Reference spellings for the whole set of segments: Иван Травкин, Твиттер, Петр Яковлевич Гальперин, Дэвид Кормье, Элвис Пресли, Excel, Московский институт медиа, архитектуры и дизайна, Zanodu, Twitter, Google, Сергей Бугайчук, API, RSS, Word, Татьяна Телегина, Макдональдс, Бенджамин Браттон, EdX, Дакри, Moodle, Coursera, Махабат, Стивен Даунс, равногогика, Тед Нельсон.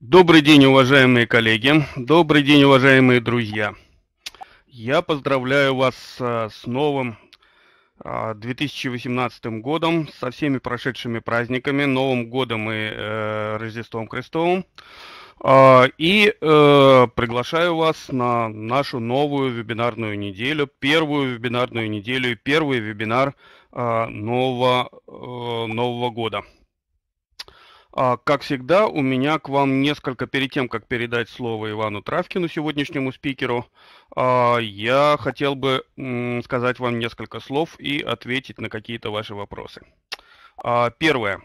Добрый день, уважаемые коллеги. Добрый день, уважаемые друзья. Я поздравляю вас с новым 2018 годом, со всеми прошедшими праздниками, Новым годом и Рождеством Христовым. И приглашаю вас на нашу новую вебинарную неделю, первую вебинарную неделю и первый вебинар нового года. Как всегда, у меня к вам несколько, перед тем, как передать слово Ивану Травкину, сегодняшнему спикеру, я хотел бы сказать вам несколько слов и ответить на какие-то ваши вопросы. Первое.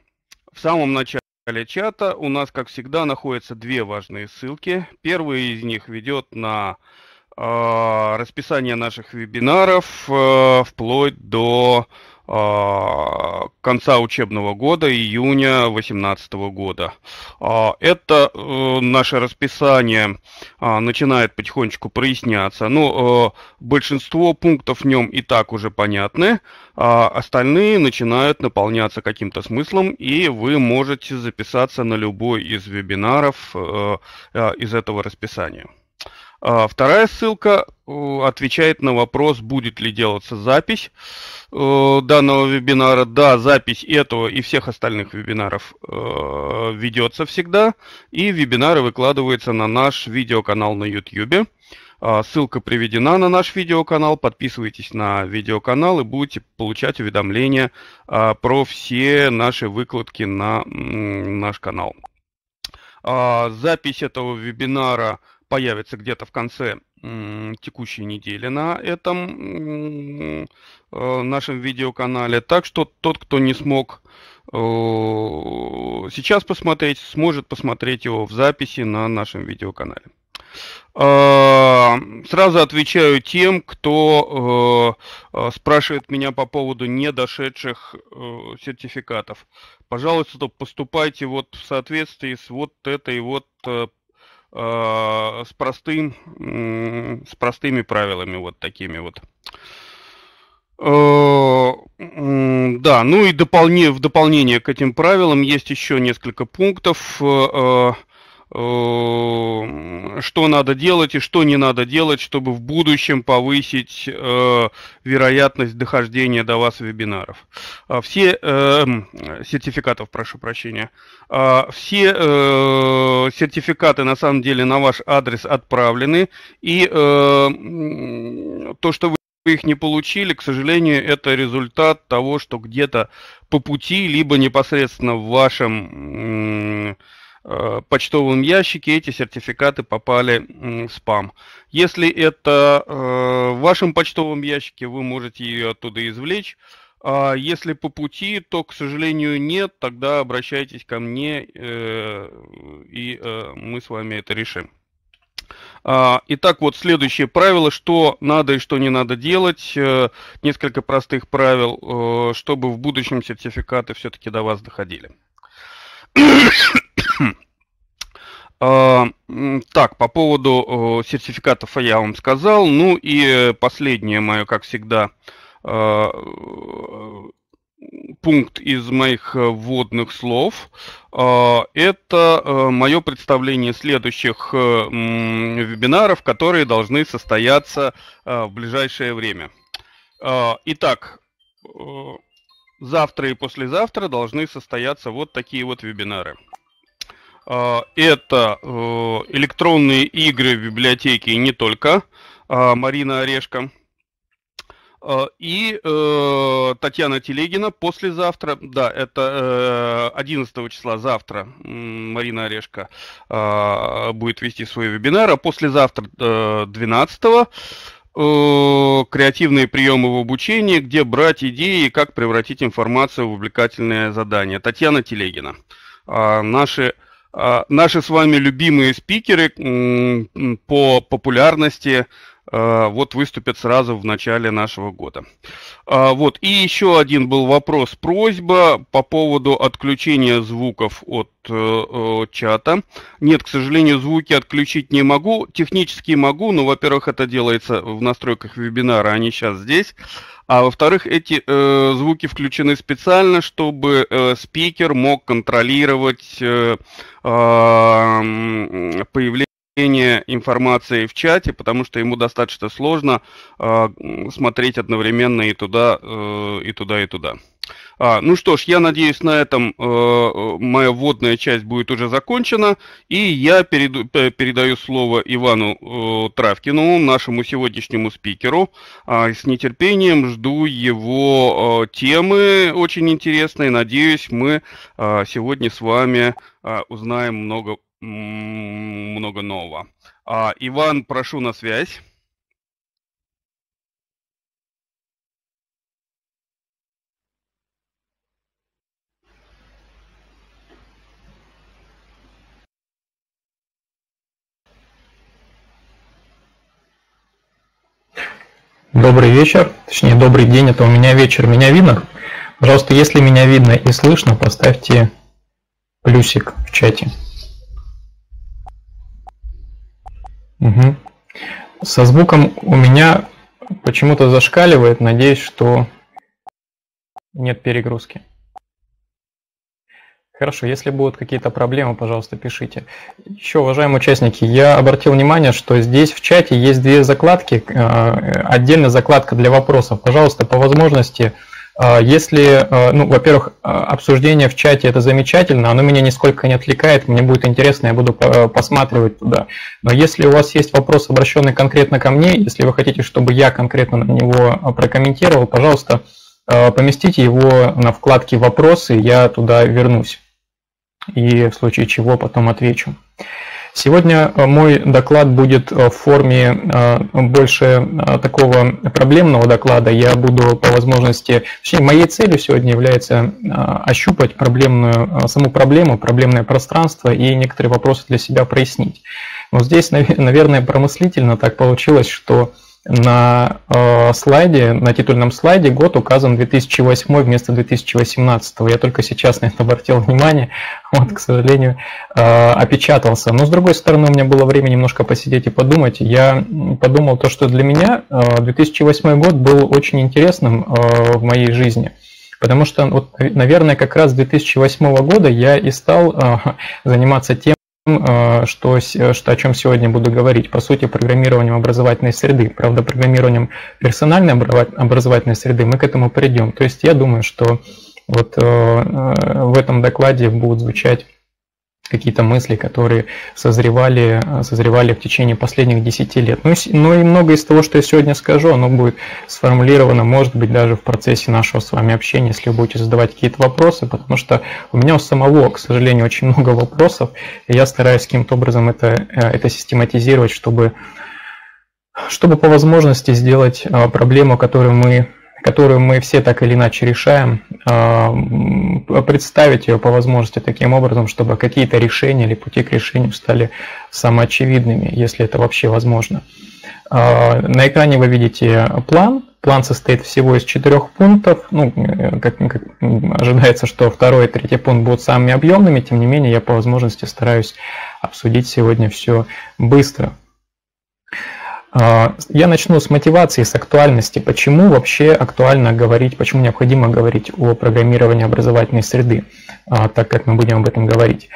В самом начале чата у нас, как всегда, находятся две важные ссылки. Первая из них ведет на расписание наших вебинаров вплоть до конца учебного года, июня 2018 года. Это наше расписание начинает потихонечку проясняться. Но большинство пунктов в нем и так уже понятны, а остальные начинают наполняться каким-то смыслом, и вы можете записаться на любой из вебинаров из этого расписания. Вторая ссылка отвечает на вопрос, будет ли делаться запись данного вебинара. Да, запись этого и всех остальных вебинаров ведется всегда, и вебинары выкладываются на наш видеоканал на YouTube. Ссылка приведена на наш видеоканал, подписывайтесь на видеоканал и будете получать уведомления про все наши выкладки на наш канал. Запись этого вебинара появится где-то в конце текущей недели на этом нашем видеоканале. Так что тот, кто не смог сейчас посмотреть, сможет посмотреть его в записи на нашем видеоканале. Сразу отвечаю тем, кто спрашивает меня по поводу недошедших сертификатов. Пожалуйста, поступайте вот в соответствии с вот этой вот с простыми правилами вот такими вот. Да, ну и в дополнение к этим правилам есть еще несколько пунктов, что надо делать и что не надо делать, чтобы в будущем повысить вероятность дохождения до вас вебинаров. Все сертификаты на самом деле на ваш адрес отправлены, и то, что вы их не получили, к сожалению, это результат того, что где-то по пути, либо непосредственно в вашем почтовом ящике эти сертификаты попали в спам. Если это в вашем почтовом ящике, вы можете ее оттуда извлечь. А если по пути, то, к сожалению, нет, тогда обращайтесь ко мне, и мы с вами это решим. Итак, вот следующее правило, что надо и что не надо делать. Несколько простых правил, чтобы в будущем сертификаты все-таки до вас доходили. Так, по поводу сертификатов я вам сказал. Ну и последнее мое, как всегда, пункт из моих вводных слов. Это мое представление следующих вебинаров, которые должны состояться в ближайшее время. Итак, завтра и послезавтра должны состояться вот такие вот вебинары. Это электронные игры в библиотеке, и не только, Марина Орешко. И Татьяна Телегина послезавтра, да, это 11 числа завтра Марина Орешко будет вести свой вебинар, а послезавтра 12-го. Креативные приемы в обучении, где брать идеи и как превратить информацию в увлекательное задание. Татьяна Телегина. Наши с вами любимые спикеры по популярности вот выступят сразу в начале нашего года. Вот, и еще один был вопрос, просьба по поводу отключения звуков от чата. Нет, к сожалению, звуки отключить не могу. Технически могу, но, во-первых, это делается в настройках вебинара, они сейчас здесь. А во-вторых, эти звуки включены специально, чтобы спикер мог контролировать появление информации в чате, потому что ему достаточно сложно смотреть одновременно и туда, и туда, и туда. Ну что ж, я надеюсь, на этом моя вводная часть будет уже закончена, и я передаю слово Ивану Травкину, нашему сегодняшнему спикеру. С нетерпением жду его темы очень интересные. Надеюсь, мы сегодня с вами узнаем много нового. Иван, прошу, на связь. Добрый вечер, точнее добрый день, это у меня вечер. Меня видно? Пожалуйста, если меня видно и слышно, поставьте плюсик в чате. Угу. Со звуком у меня почему-то зашкаливает, надеюсь, что нет перегрузки. Хорошо, если будут какие-то проблемы, пожалуйста, пишите. Еще, уважаемые участники, я обратил внимание, что здесь в чате есть две закладки, отдельная закладка для вопросов. Пожалуйста, по возможности, если, ну, во-первых, обсуждение в чате – это замечательно, оно меня нисколько не отвлекает, мне будет интересно, я буду посматривать туда. Но если у вас есть вопрос, обращенный конкретно ко мне, если вы хотите, чтобы я конкретно на него прокомментировал, пожалуйста, поместите его на вкладке «Вопросы», я туда вернусь. И в случае чего потом отвечу. Сегодня мой доклад будет в форме больше такого проблемного доклада. Я буду по возможности... Точнее, моей целью сегодня является ощупать саму проблему, проблемное пространство и некоторые вопросы для себя прояснить. Но здесь, наверное, промыслительно так получилось, что на слайде, на титульном слайде год указан 2008 вместо 2018. Я только сейчас на это обратил внимание. Вот, к сожалению, опечатался. Но, с другой стороны, у меня было время немножко посидеть и подумать. Я подумал то, что для меня 2008 год был очень интересным в моей жизни. Потому что, вот, наверное, как раз с 2008 года я и стал заниматься тем, о чем сегодня буду говорить, по сути, программированием образовательной среды. Правда, программированием персональной образовательной среды мы к этому придем. То есть я думаю, что вот в этом докладе будут звучать какие-то мысли, которые созревали в течение последних 10 лет. Ну и многое из того, что я сегодня скажу, оно будет сформулировано, может быть, даже в процессе нашего с вами общения, если вы будете задавать какие-то вопросы, потому что у меня у самого, к сожалению, очень много вопросов, и я стараюсь каким-то образом это систематизировать, чтобы по возможности сделать проблему, которую мы все так или иначе решаем, представить ее по возможности таким образом, чтобы какие-то решения или пути к решению стали самоочевидными, если это вообще возможно. На экране вы видите план. План состоит всего из 4 пунктов. Ну, как ожидается, что 2 и 3 пункт будут самыми объемными, тем не менее я по возможности стараюсь обсудить сегодня все быстро. Я начну с мотивации, с актуальности. Почему вообще актуально говорить, почему необходимо говорить о программировании образовательной среды, так как мы будем об этом говорить.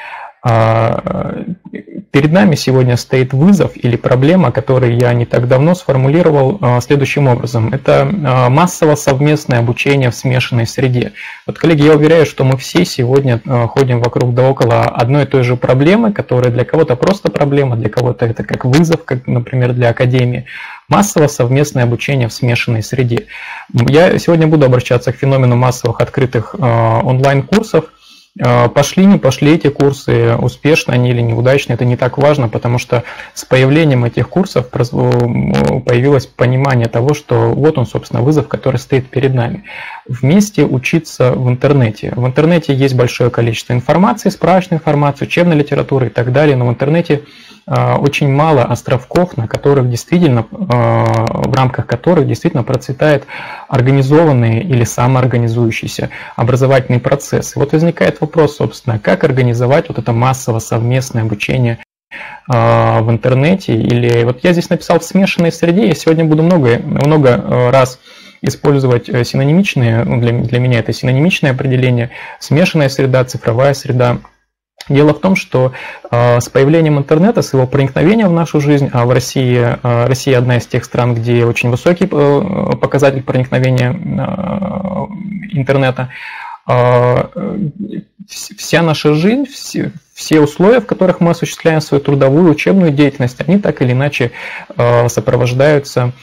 Перед нами сегодня стоит вызов или проблема, которую я не так давно сформулировал следующим образом. Это массово-совместное обучение в смешанной среде. Вот, коллеги, я уверяю, что мы все сегодня ходим вокруг да около одной и той же проблемы, которая для кого-то просто проблема, для кого-то это как вызов, как, например, для академии. Массово-совместное обучение в смешанной среде. Я сегодня буду обращаться к феномену массовых открытых онлайн-курсов. Пошли, не пошли эти курсы, успешно они или неудачно, это не так важно, потому что с появлением этих курсов появилось понимание того, что вот он, собственно, вызов, который стоит перед нами. Вместе учиться в интернете. В интернете есть большое количество информации, справочной информации, учебной литературы и так далее, но в интернете очень мало островков, на которых действительно, в рамках которых действительно процветают организованные или самоорганизующиеся образовательные процессы. Вот возникает вопрос, собственно, как организовать вот это массовое совместное обучение в интернете. Или вот я здесь написал в смешанной среде, я сегодня буду много раз использовать синонимичные, для меня это синонимичное определение, смешанная среда, цифровая среда. Дело в том, что с появлением интернета, с его проникновением в нашу жизнь, а в России, Россия одна из тех стран, где очень высокий показатель проникновения интернета, вся наша жизнь, все условия, в которых мы осуществляем свою трудовую, учебную деятельность, они так или иначе сопровождаются,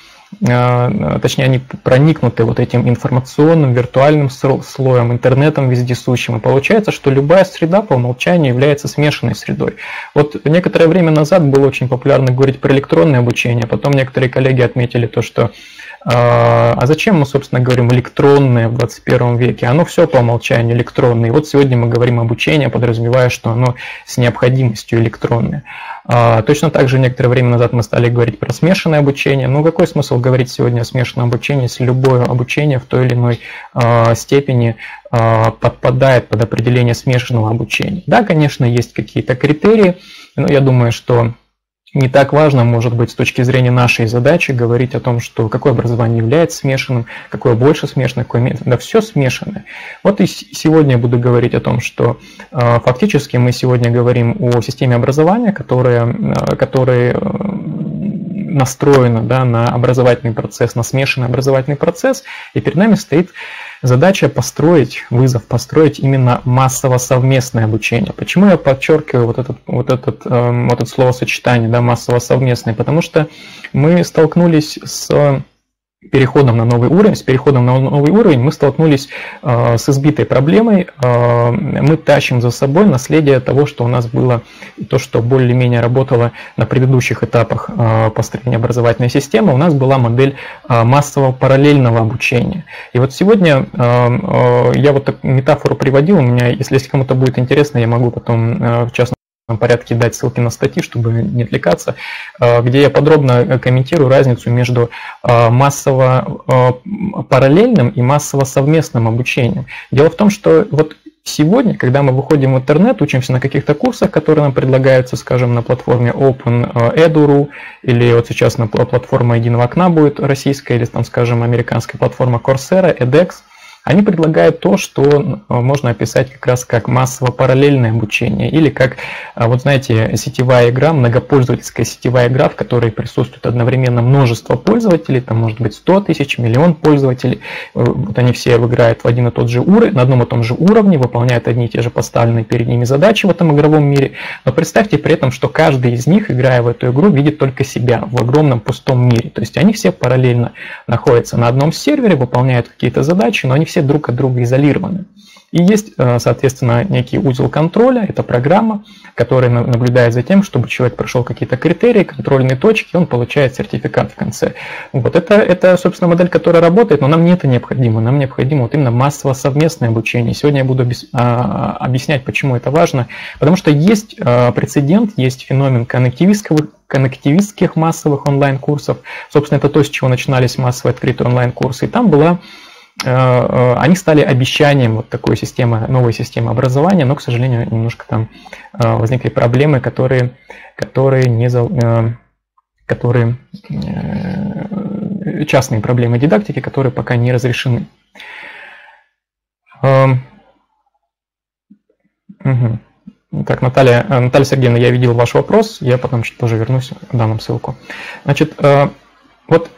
точнее, они проникнуты вот этим информационным, виртуальным слоем, интернетом вездесущим. И получается, что любая среда по умолчанию является смешанной средой. Вот некоторое время назад было очень популярно говорить про электронное обучение, потом некоторые коллеги отметили то, что а зачем мы, собственно, говорим электронное в 21 веке? Оно все по умолчанию электронное. И вот сегодня мы говорим об обучении, подразумевая, что оно с необходимостью электронное. Точно так же некоторое время назад мы стали говорить про смешанное обучение. Но какой смысл говорить сегодня о смешанном обучении, если любое обучение в той или иной степени подпадает под определение смешанного обучения? Да, конечно, есть какие-то критерии, но я думаю, что не так важно, может быть, с точки зрения нашей задачи говорить о том, что какое образование является смешанным, какое больше смешанное, какое да, все смешанное. Вот и сегодня я буду говорить о том, что фактически мы сегодня говорим о системе образования, которая настроена, да, на образовательный процесс, на смешанный образовательный процесс, и перед нами стоит задача построить, вызов построить именно массово совместное обучение. Почему я подчеркиваю вот это словосочетание, да, массово совместное? Потому что мы столкнулись с переходом на новый уровень, мы столкнулись с избитой проблемой. Мы тащим за собой наследие того, что у нас было, и то, что более-менее работало на предыдущих этапах построения образовательной системы. У нас была модель массового параллельного обучения. И вот сегодня я вот так метафору приводил. У меня, если кому-то будет интересно, я могу потом в частности порядке дать ссылки на статьи, чтобы не отвлекаться, где я подробно комментирую разницу между массово параллельным и массово совместным обучением. Дело в том, что вот сегодня, когда мы выходим в интернет, учимся на каких-то курсах, которые нам предлагаются, скажем, на платформе OpenEduru, или вот сейчас на платформе Единого окна будет российская, или там, скажем, американская платформа Coursera, EdX, они предлагают то, что можно описать как раз как массово-параллельное обучение, или как, вот знаете, сетевая игра, многопользовательская сетевая игра, в которой присутствует одновременно множество пользователей, там может быть 100 тысяч, миллион пользователей, вот они все играют в один и тот же уровень, на одном и том же уровне, выполняют одни и те же поставленные перед ними задачи в этом игровом мире, но представьте при этом, что каждый из них, играя в эту игру, видит только себя в огромном пустом мире, то есть они все параллельно находятся на одном сервере, выполняют какие-то задачи, но они все друг от друга изолированы. И есть, соответственно, некий узел контроля, это программа, которая наблюдает за тем, чтобы человек прошел какие-то критерии, контрольные точки, и он получает сертификат в конце. Вот это, собственно, модель, которая работает, но нам не это необходимо. Нам необходимо вот именно массово совместное обучение. Сегодня я буду объяснять, почему это важно. Потому что есть прецедент, есть феномен коннективистских массовых онлайн-курсов. Собственно, это то, с чего начинались массовые открытые онлайн-курсы. И там была... Они стали обещанием вот такой системы, новой системы образования, но, к сожалению, немножко там возникли проблемы, которые частные проблемы дидактики, которые пока не разрешены. Так, Наталья Сергеевна, я видел ваш вопрос, я потом тоже вернусь, дам вам ссылку. Значит, вот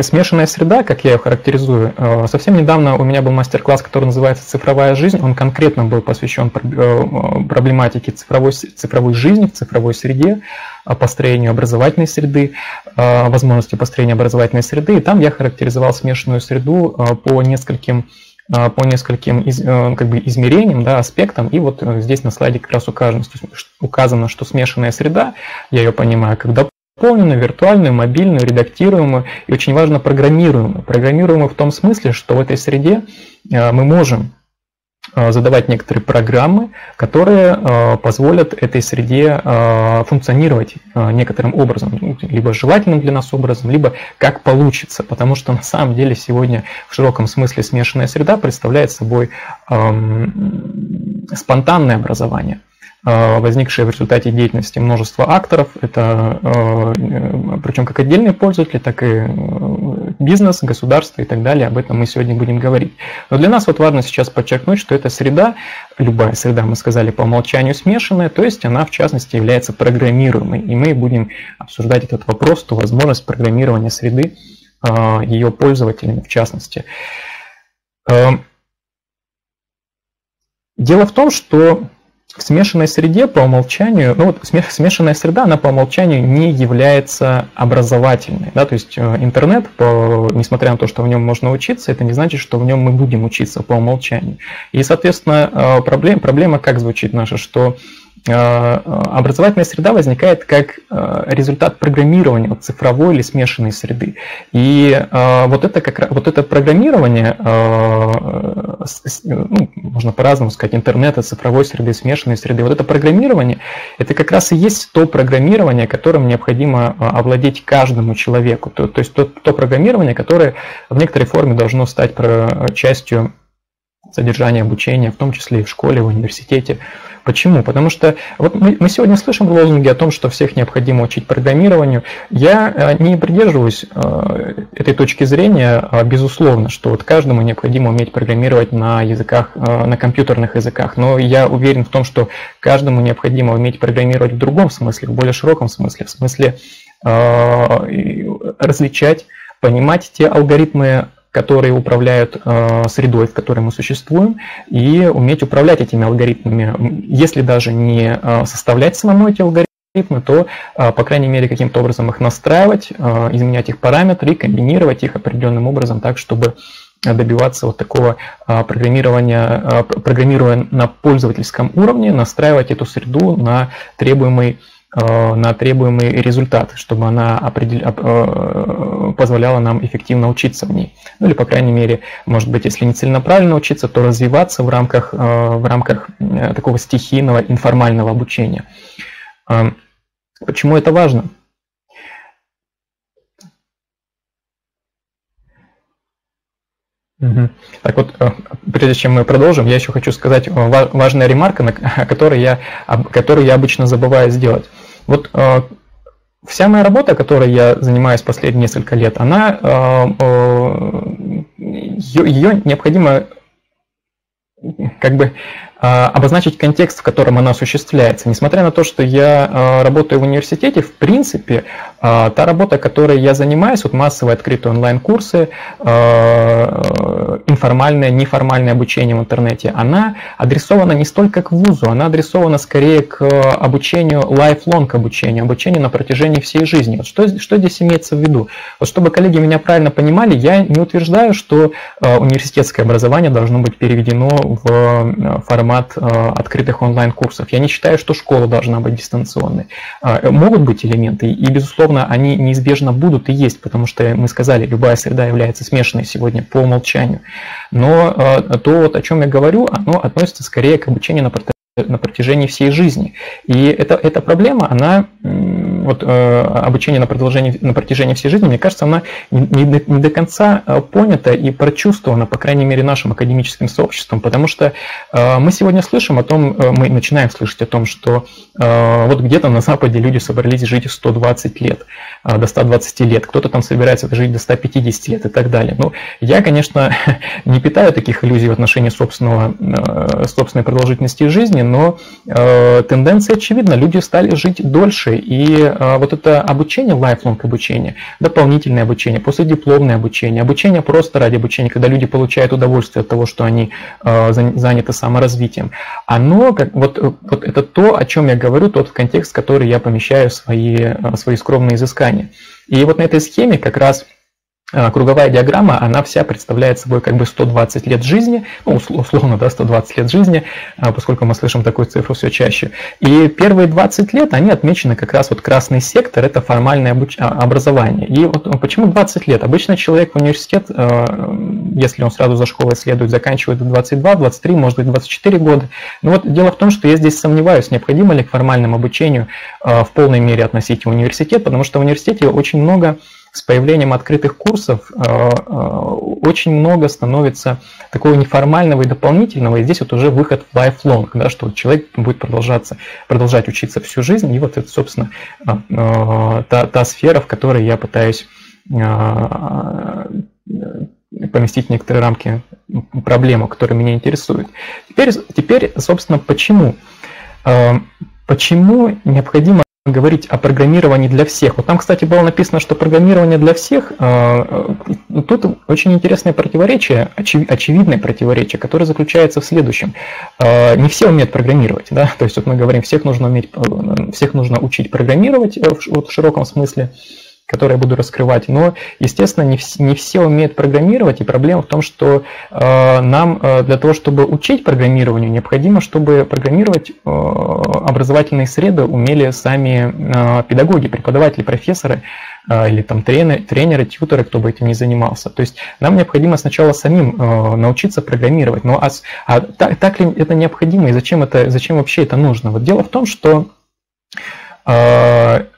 смешанная среда, как я ее характеризую, совсем недавно у меня был мастер-класс, который называется «Цифровая жизнь». Он конкретно был посвящен проблематике цифровой жизни в цифровой среде, построению образовательной среды, возможности построения образовательной среды. И там я характеризовал смешанную среду по нескольким по нескольким измерениям, да, аспектам. И вот здесь на слайде как раз указано, что смешанная среда, я ее понимаю, когда дополненную, виртуальную, мобильную, редактируемую и, очень важно, программируемую. Программируемую в том смысле, что в этой среде мы можем задавать некоторые программы, которые позволят этой среде функционировать некоторым образом, либо желательным для нас образом, либо как получится, потому что на самом деле сегодня в широком смысле смешанная среда представляет собой спонтанное образование, возникшие в результате деятельности множества акторов, это причем как отдельные пользователи, так и бизнес, государство и так далее, об этом мы сегодня будем говорить. Но для нас вот важно сейчас подчеркнуть, что эта среда, любая среда, мы сказали, по умолчанию смешанная, то есть она в частности является программируемой, и мы будем обсуждать этот вопрос, то возможность программирования среды ее пользователями в частности. Дело в том, что в смешанной среде по умолчанию, ну вот смешанная среда, она по умолчанию не является образовательной. Да? То есть интернет, несмотря на то, что в нем можно учиться, это не значит, что в нем мы будем учиться по умолчанию. И, соответственно, проблема как звучит наша, что образовательная среда возникает как результат программирования вот цифровой или смешанной среды. И вот это программирование, ну, можно по-разному сказать, интернета, цифровой среды, смешанной среды, вот это программирование, это как раз и есть то программирование, которым необходимо овладеть каждому человеку. То есть то программирование, которое в некоторой форме должно стать частью содержание обучения, в том числе и в школе, в университете. Почему? Потому что вот мы сегодня слышим лозунги о том, что всех необходимо учить программированию. Я не придерживаюсь этой точки зрения, безусловно, что вот каждому необходимо уметь программировать на языках, на компьютерных языках. Но я уверен в том, что каждому необходимо уметь программировать в другом смысле, в более широком смысле, в смысле различать, понимать те алгоритмы, которые управляют средой, в которой мы существуем, и уметь управлять этими алгоритмами. Если даже не составлять самому эти алгоритмы, то, по крайней мере, каким-то образом их настраивать, изменять их параметры, комбинировать их определенным образом так, чтобы добиваться вот такого программирования, программируя на пользовательском уровне, настраивать эту среду на требуемый результат, чтобы она позволяла нам эффективно учиться в ней. Ну или, по крайней мере, может быть, если не целенаправленно учиться, то развиваться в рамках такого стихийного информального обучения. Почему это важно? Так вот, прежде чем мы продолжим, я еще хочу сказать важная ремарка, о которой я обычно забываю сделать. Вот вся моя работа, которой я занимаюсь последние несколько лет, ее необходимо как бы обозначить контекст, в котором она осуществляется. Несмотря на то, что я работаю в университете, в принципе, та работа, которой я занимаюсь, вот массовые открытые онлайн-курсы, информальное, неформальное обучение в интернете, она адресована не столько к вузу, она адресована скорее к обучению, lifelong обучению, обучению на протяжении всей жизни. Вот что здесь имеется в виду? Вот чтобы коллеги меня правильно понимали, я не утверждаю, что университетское образование должно быть переведено в формат открытых онлайн-курсов. Я не считаю, что школа должна быть дистанционной. Могут быть элементы, и, безусловно, они неизбежно будут и есть, потому что, мы сказали, любая среда является смешанной сегодня по умолчанию. Но то, вот, о чем я говорю, оно относится скорее к обучению на протяжении всей жизни. И эта проблема, она, вот, обучение на протяжении всей жизни, мне кажется, она не до конца понята и прочувствована, по крайней мере, нашим академическим сообществом, потому что мы сегодня слышим о том, мы начинаем слышать о том, что вот где-то на Западе люди собрались жить 120 лет, до 120 лет, кто-то там собирается жить до 150 лет и так далее. Ну, я, конечно, не питаю таких иллюзий в отношении собственной продолжительности жизни, но тенденция очевидна, люди стали жить дольше, и вот это обучение, lifelong обучение, дополнительное обучение, последипломное обучение, обучение просто ради обучения, когда люди получают удовольствие от того, что они заняты саморазвитием, оно, вот это то, о чем я говорю, тот контекст, в который я помещаю свои скромные изыскания. И вот на этой схеме как раз круговая диаграмма, она вся представляет собой как бы 120 лет жизни, ну, условно, да, 120 лет жизни, поскольку мы слышим такую цифру все чаще. И первые 20 лет, они отмечены как раз вот красный сектор, это формальное образование. И вот почему 20 лет? Обычно человек в университет, если он сразу за школой следует, заканчивает в 22, 23, может быть, 24 года. Но вот дело в том, что я здесь сомневаюсь, необходимо ли к формальному обучению в полной мере относить университет, потому что в университете очень много... С появлением открытых курсов очень много становится такого неформального и дополнительного, и здесь вот уже выход в lifelong, да, что человек будет продолжать учиться всю жизнь, и вот это, собственно, та сфера, в которой я пытаюсь поместить в некоторые рамки проблему, которая меня интересует. Теперь собственно, почему необходимо говорить о программировании для всех. Вот там, кстати, было написано, что программирование для всех. Тут очень интересное противоречие, очевидное противоречие, которое заключается в следующем. Не все умеют программировать, да? То есть вот мы говорим, всех нужно учить программировать вот в широком смысле, которые я буду раскрывать, но, естественно, не все умеют программировать, и проблема в том, что нам для того, чтобы учить программированию, необходимо, чтобы программировать образовательные среды умели сами педагоги, преподаватели, профессоры, или там тренеры, тьютеры, кто бы этим не занимался. То есть нам необходимо сначала самим научиться программировать, но так ли это необходимо, и зачем вообще это нужно? Вот дело в том, что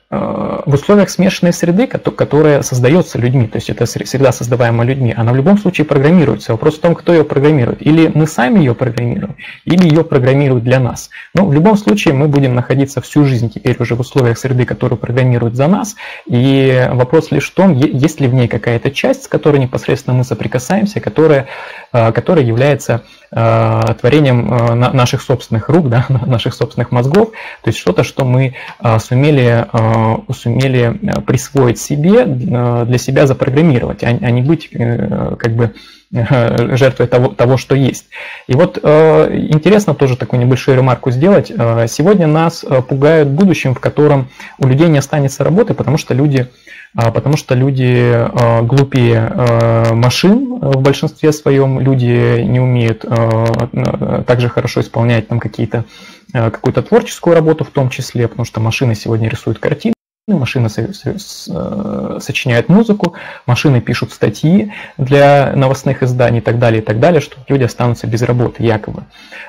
в условиях смешанной среды, которая создается людьми, то есть это среда, создаваемая людьми, она в любом случае программируется. Вопрос в том, кто ее программирует. Или мы сами ее программируем, или ее программируют для нас. Но в любом случае мы будем находиться всю жизнь теперь уже в условиях среды, которую программируют за нас. И вопрос лишь в том, есть ли в ней какая-то часть, с которой непосредственно мы соприкасаемся, которая является творением наших собственных рук, да, наших собственных мозгов. То есть что-то, что мы сумели присвоить себе, для себя запрограммировать, а не быть как бы жертвой того, что есть. И вот интересно тоже такую небольшую ремарку сделать. Сегодня нас пугают будущим, в котором у людей не останется работы, потому что люди глупее машин в большинстве своем, люди не умеют также хорошо исполнять там какую-то творческую работу в том числе, потому что машины сегодня рисуют картины, машины сочиняют музыку, машины пишут статьи для новостных изданий и так далее, что люди останутся без работы, якобы.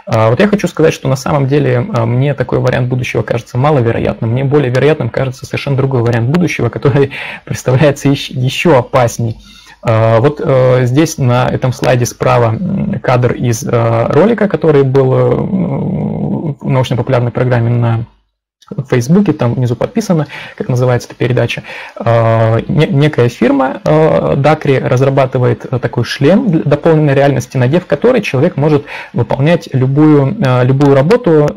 Вот я хочу сказать, что на самом деле мне такой вариант будущего кажется маловероятным, мне более вероятным кажется совершенно другой вариант будущего, который представляется еще опасней. Вот здесь на этом слайде справа кадр из ролика, который был в научно-популярной программе на в Фейсбуке, там внизу подписано, как называется эта передача. Некая фирма Дакри разрабатывает такой шлем для дополненной реальности, надев который человек может выполнять любую работу,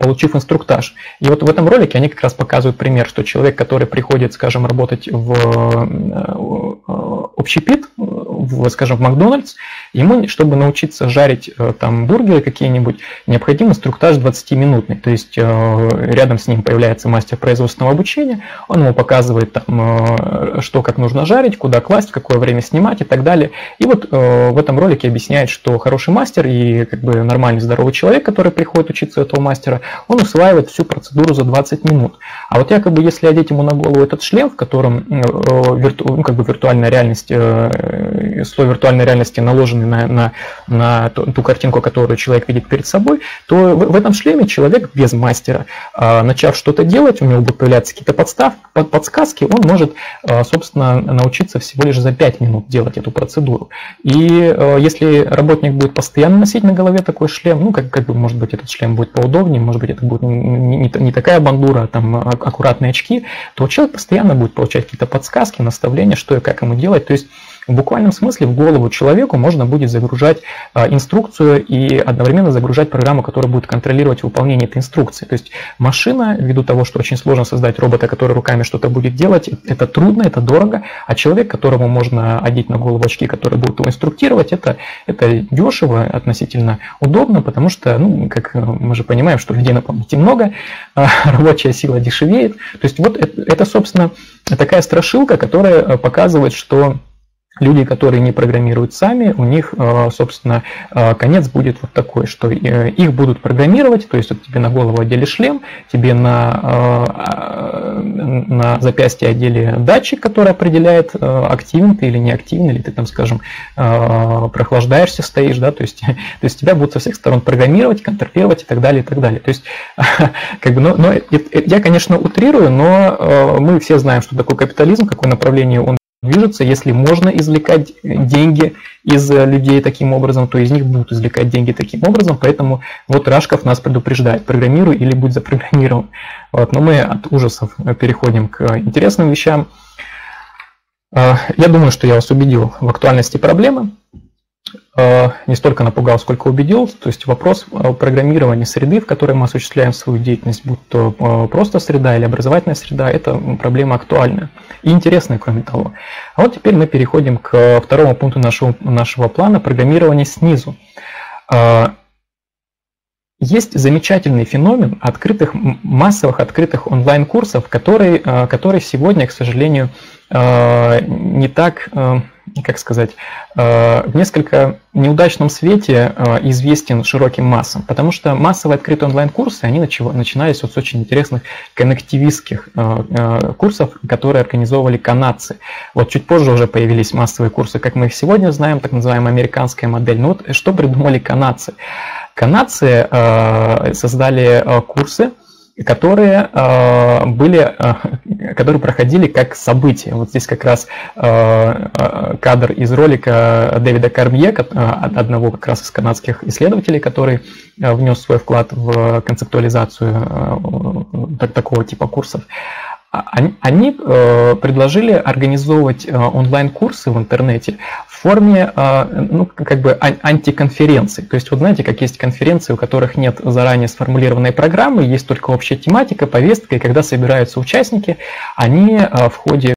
получив инструктаж. И вот в этом ролике они как раз показывают пример, что человек, который приходит, скажем, работать в общепит, скажем, в Макдональдс, ему, чтобы научиться жарить там бургеры какие-нибудь, необходим инструктаж 20-минутный. То есть рядом с ним появляется мастер производственного обучения, он ему показывает, там, что как нужно жарить, куда класть, в какое время снимать и так далее. И вот в этом ролике объясняет, что хороший мастер и как бы нормальный здоровый человек, который приходит учиться у этого мастера, он усваивает всю процедуру за 20 минут. А вот якобы если одеть ему на голову этот шлем, в котором слой виртуальной реальности наложенный на ту картинку, которую человек видит перед собой, то в этом шлеме человек без мастера, начав что-то делать, у него будут появляться какие-то подсказки, он может, собственно, научиться всего лишь за 5 минут делать эту процедуру. И если работник будет постоянно носить на голове такой шлем, ну, как бы, может быть, этот шлем будет поудобнее, может быть, это будет не такая бандура, а там аккуратные очки, то человек постоянно будет получать какие-то подсказки, наставления, что и как ему делать. То есть в буквальном смысле в голову человеку можно будет загружать инструкцию и одновременно загружать программу, которая будет контролировать выполнение этой инструкции. То есть машина, ввиду того, что очень сложно создать робота, который руками что-то будет делать, это трудно, это дорого, а человек, которому можно одеть на голову очки, которые будут его инструктировать, это дешево, относительно удобно, потому что, ну, как мы же понимаем, что людей на памяти много, рабочая сила дешевеет. То есть вот это, собственно, такая страшилка, которая показывает, что Люди, которые не программируют сами, у них, собственно, конец будет вот такой, что их будут программировать, то есть вот тебе на голову одели шлем, тебе на запястье одели датчик, который определяет, активен ты или неактивен, или ты там, скажем, прохлаждаешься, стоишь, да, то есть тебя будут со всех сторон программировать, контролировать и так далее, и так далее. То есть, как бы, но я, конечно, утрирую, но мы все знаем, что такое капитализм, какое направление он движется. Если можно извлекать деньги из людей таким образом, то из них будут извлекать деньги таким образом, поэтому вот Рашков нас предупреждает: программируй или будь запрограммирован. Вот, но мы от ужасов переходим к интересным вещам. Я думаю, что я вас убедил в актуальности проблемы. Не столько напугал, сколько убедил. То есть вопрос программирования среды, в которой мы осуществляем свою деятельность, будь то просто среда или образовательная среда, это проблема актуальная и интересная, кроме того. А вот теперь мы переходим к второму пункту нашего плана – программирование снизу. Есть замечательный феномен массовых открытых онлайн-курсов, которые сегодня, к сожалению, не так, как сказать, в несколько неудачном свете известен широким массам, потому что массовые открытые онлайн-курсы, они начинались вот с очень интересных коннективистских курсов, которые организовывали канадцы. Вот чуть позже уже появились массовые курсы, как мы их сегодня знаем, так называемая американская модель. Но вот что придумали канадцы? Канадцы создали курсы, которые проходили как события. Вот здесь как раз кадр из ролика Дэвида Кормье, одного как раз из канадских исследователей, который внес свой вклад в концептуализацию такого типа курсов. Они предложили организовывать онлайн-курсы в интернете в форме, ну, как бы антиконференций. То есть, вот знаете, как есть конференции, у которых нет заранее сформулированной программы, есть только общая тематика, повестка, и когда собираются участники, они в ходе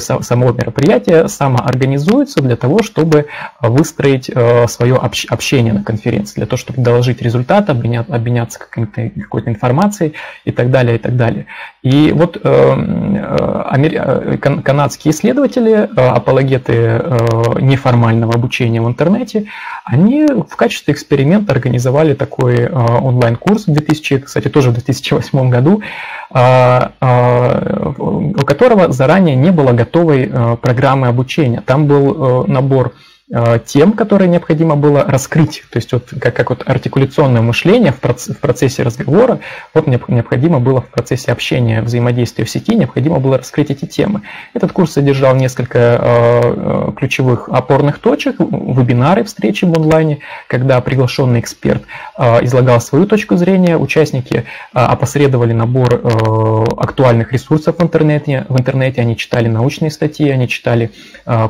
самого мероприятия самоорганизуются для того, чтобы выстроить свое общение на конференции, для того, чтобы доложить результаты, обменяться какой-то информацией и так далее, и так далее. И вот канадские исследователи, апологеты неформального обучения в интернете, они в качестве эксперимента организовали такой онлайн-курс, кстати, тоже в 2008 году, у которого заранее не было готовой программы обучения. Там был набор тем, которые необходимо было раскрыть. То есть вот, как вот артикуляционное мышление в процессе разговора, вот необходимо было в процессе общения, взаимодействия в сети, необходимо было раскрыть эти темы. Этот курс содержал несколько ключевых опорных точек, вебинары, встречи в онлайне, когда приглашенный эксперт излагал свою точку зрения, участники опосредовали набор актуальных ресурсов в интернете, они читали научные статьи, они читали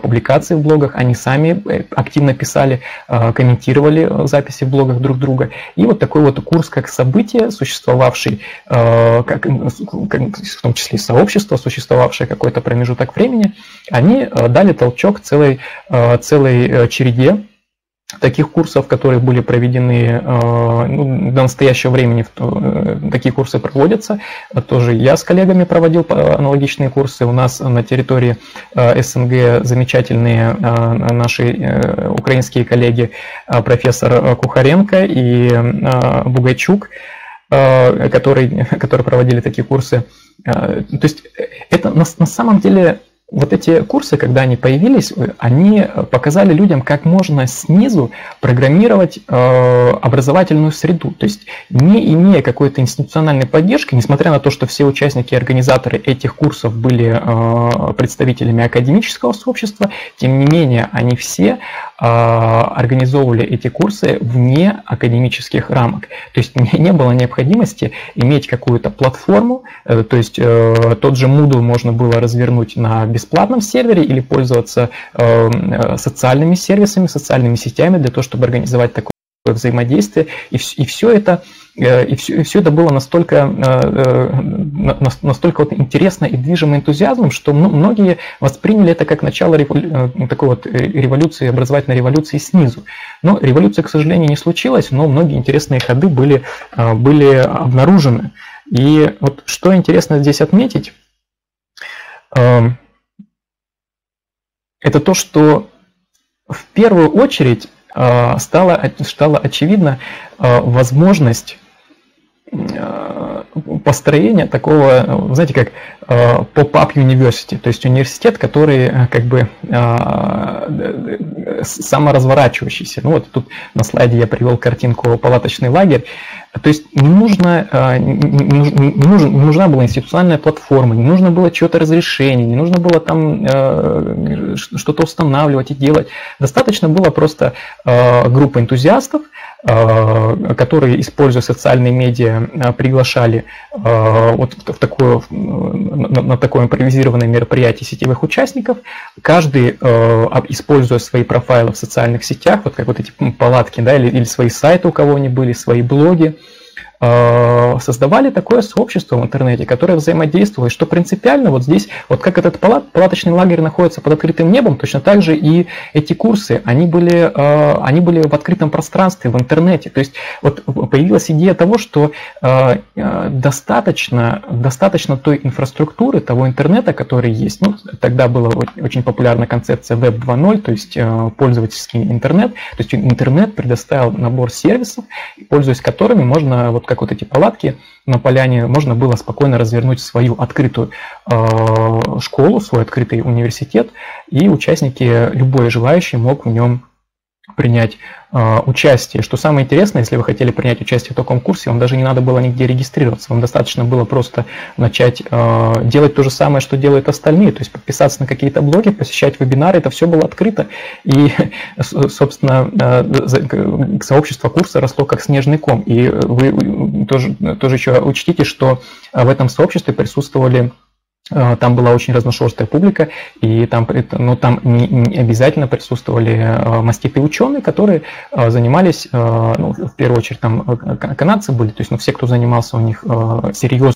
публикации в блогах, они сами активно писали, комментировали записи в блогах друг друга. И вот такой вот курс как событие, существовавший, в том числе и сообщество, существовавшее какой-то промежуток времени, они дали толчок целой череде таких курсов, которые были проведены, ну, до настоящего времени такие курсы проводятся. Тоже я с коллегами проводил аналогичные курсы. У нас на территории СНГ замечательные наши украинские коллеги, профессор Кухаренко и Бугайчук, которые проводили такие курсы. То есть это на самом деле... Вот эти курсы, когда они появились, они показали людям, как можно снизу программировать образовательную среду. То есть не имея какой-то институциональной поддержки, несмотря на то, что все участники и организаторы этих курсов были представителями академического сообщества, тем не менее они все организовывали эти курсы вне академических рамок. То есть не было необходимости иметь какую-то платформу, то есть тот же Moodle можно было развернуть на бесплатном сервере или пользоваться социальными сервисами, социальными сетями для того, чтобы организовать такое взаимодействие. И все это было настолько вот интересно и движимо энтузиазмом, что многие восприняли это как начало такой вот революции, образовательной революции снизу. Но революция, к сожалению, не случилась, но многие интересные ходы были обнаружены. И вот что интересно здесь отметить, это то, что в первую очередь стало очевидна возможность построения такого, знаете, как pop-up university, то есть университет, который как бы саморазворачивающийся. Ну вот тут на слайде я привел картинку «Палаточный лагерь». То есть не нужна была институциональная платформа, не нужно было чего-то разрешения, не нужно было там что-то устанавливать и делать. Достаточно было просто группа энтузиастов, которые, используя социальные медиа, приглашали вот в такое, на такое импровизированное мероприятие сетевых участников. Каждый, используя свои профайлы в социальных сетях, вот как вот эти палатки, да, или свои сайты у кого они были, свои блоги, создавали такое сообщество в интернете, которое взаимодействовало, что принципиально вот здесь, вот как этот палаточный лагерь находится под открытым небом, точно так же и эти курсы, они были в открытом пространстве, в интернете. То есть вот появилась идея того, что достаточно той инфраструктуры, того интернета, который есть. Ну, тогда была очень популярна концепция Web 2.0, то есть пользовательский интернет. То есть интернет предоставил набор сервисов, пользуясь которыми можно вот как вот эти палатки на поляне, можно было спокойно развернуть свою открытую школу, свой открытый университет, и участники, любой желающий, мог в нем принять участие. Что самое интересное, если вы хотели принять участие в таком курсе, вам даже не надо было нигде регистрироваться, вам достаточно было просто начать делать то же самое, что делают остальные, то есть подписаться на какие-то блоги, посещать вебинары, это все было открыто, и, собственно, сообщество курса росло как снежный ком. И вы тоже еще учтите, что в этом сообществе присутствовали... Там была очень разношерстная публика, и там не обязательно присутствовали маститые ученые, которые занимались, ну, в первую очередь там канадцы были, то есть, ну, все, кто занимался у них серьезно,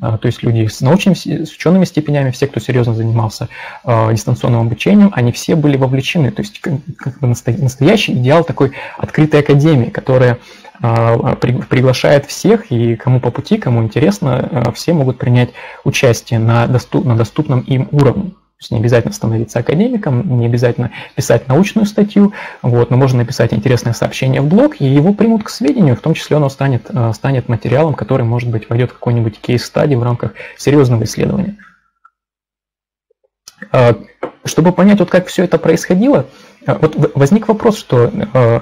то есть люди с учеными степенями, все, кто серьезно занимался дистанционным обучением, они все были вовлечены, то есть как бы настоящий идеал такой открытой академии, которая приглашает всех, и кому по пути, кому интересно, все могут принять участие на доступном им уровне. То есть не обязательно становиться академиком, не обязательно писать научную статью, вот, но можно написать интересное сообщение в блог, и его примут к сведению, в том числе оно станет материалом, который, может быть, войдет в какой-нибудь кейс-стади в рамках серьезного исследования. Чтобы понять, вот как все это происходило, вот возник вопрос, что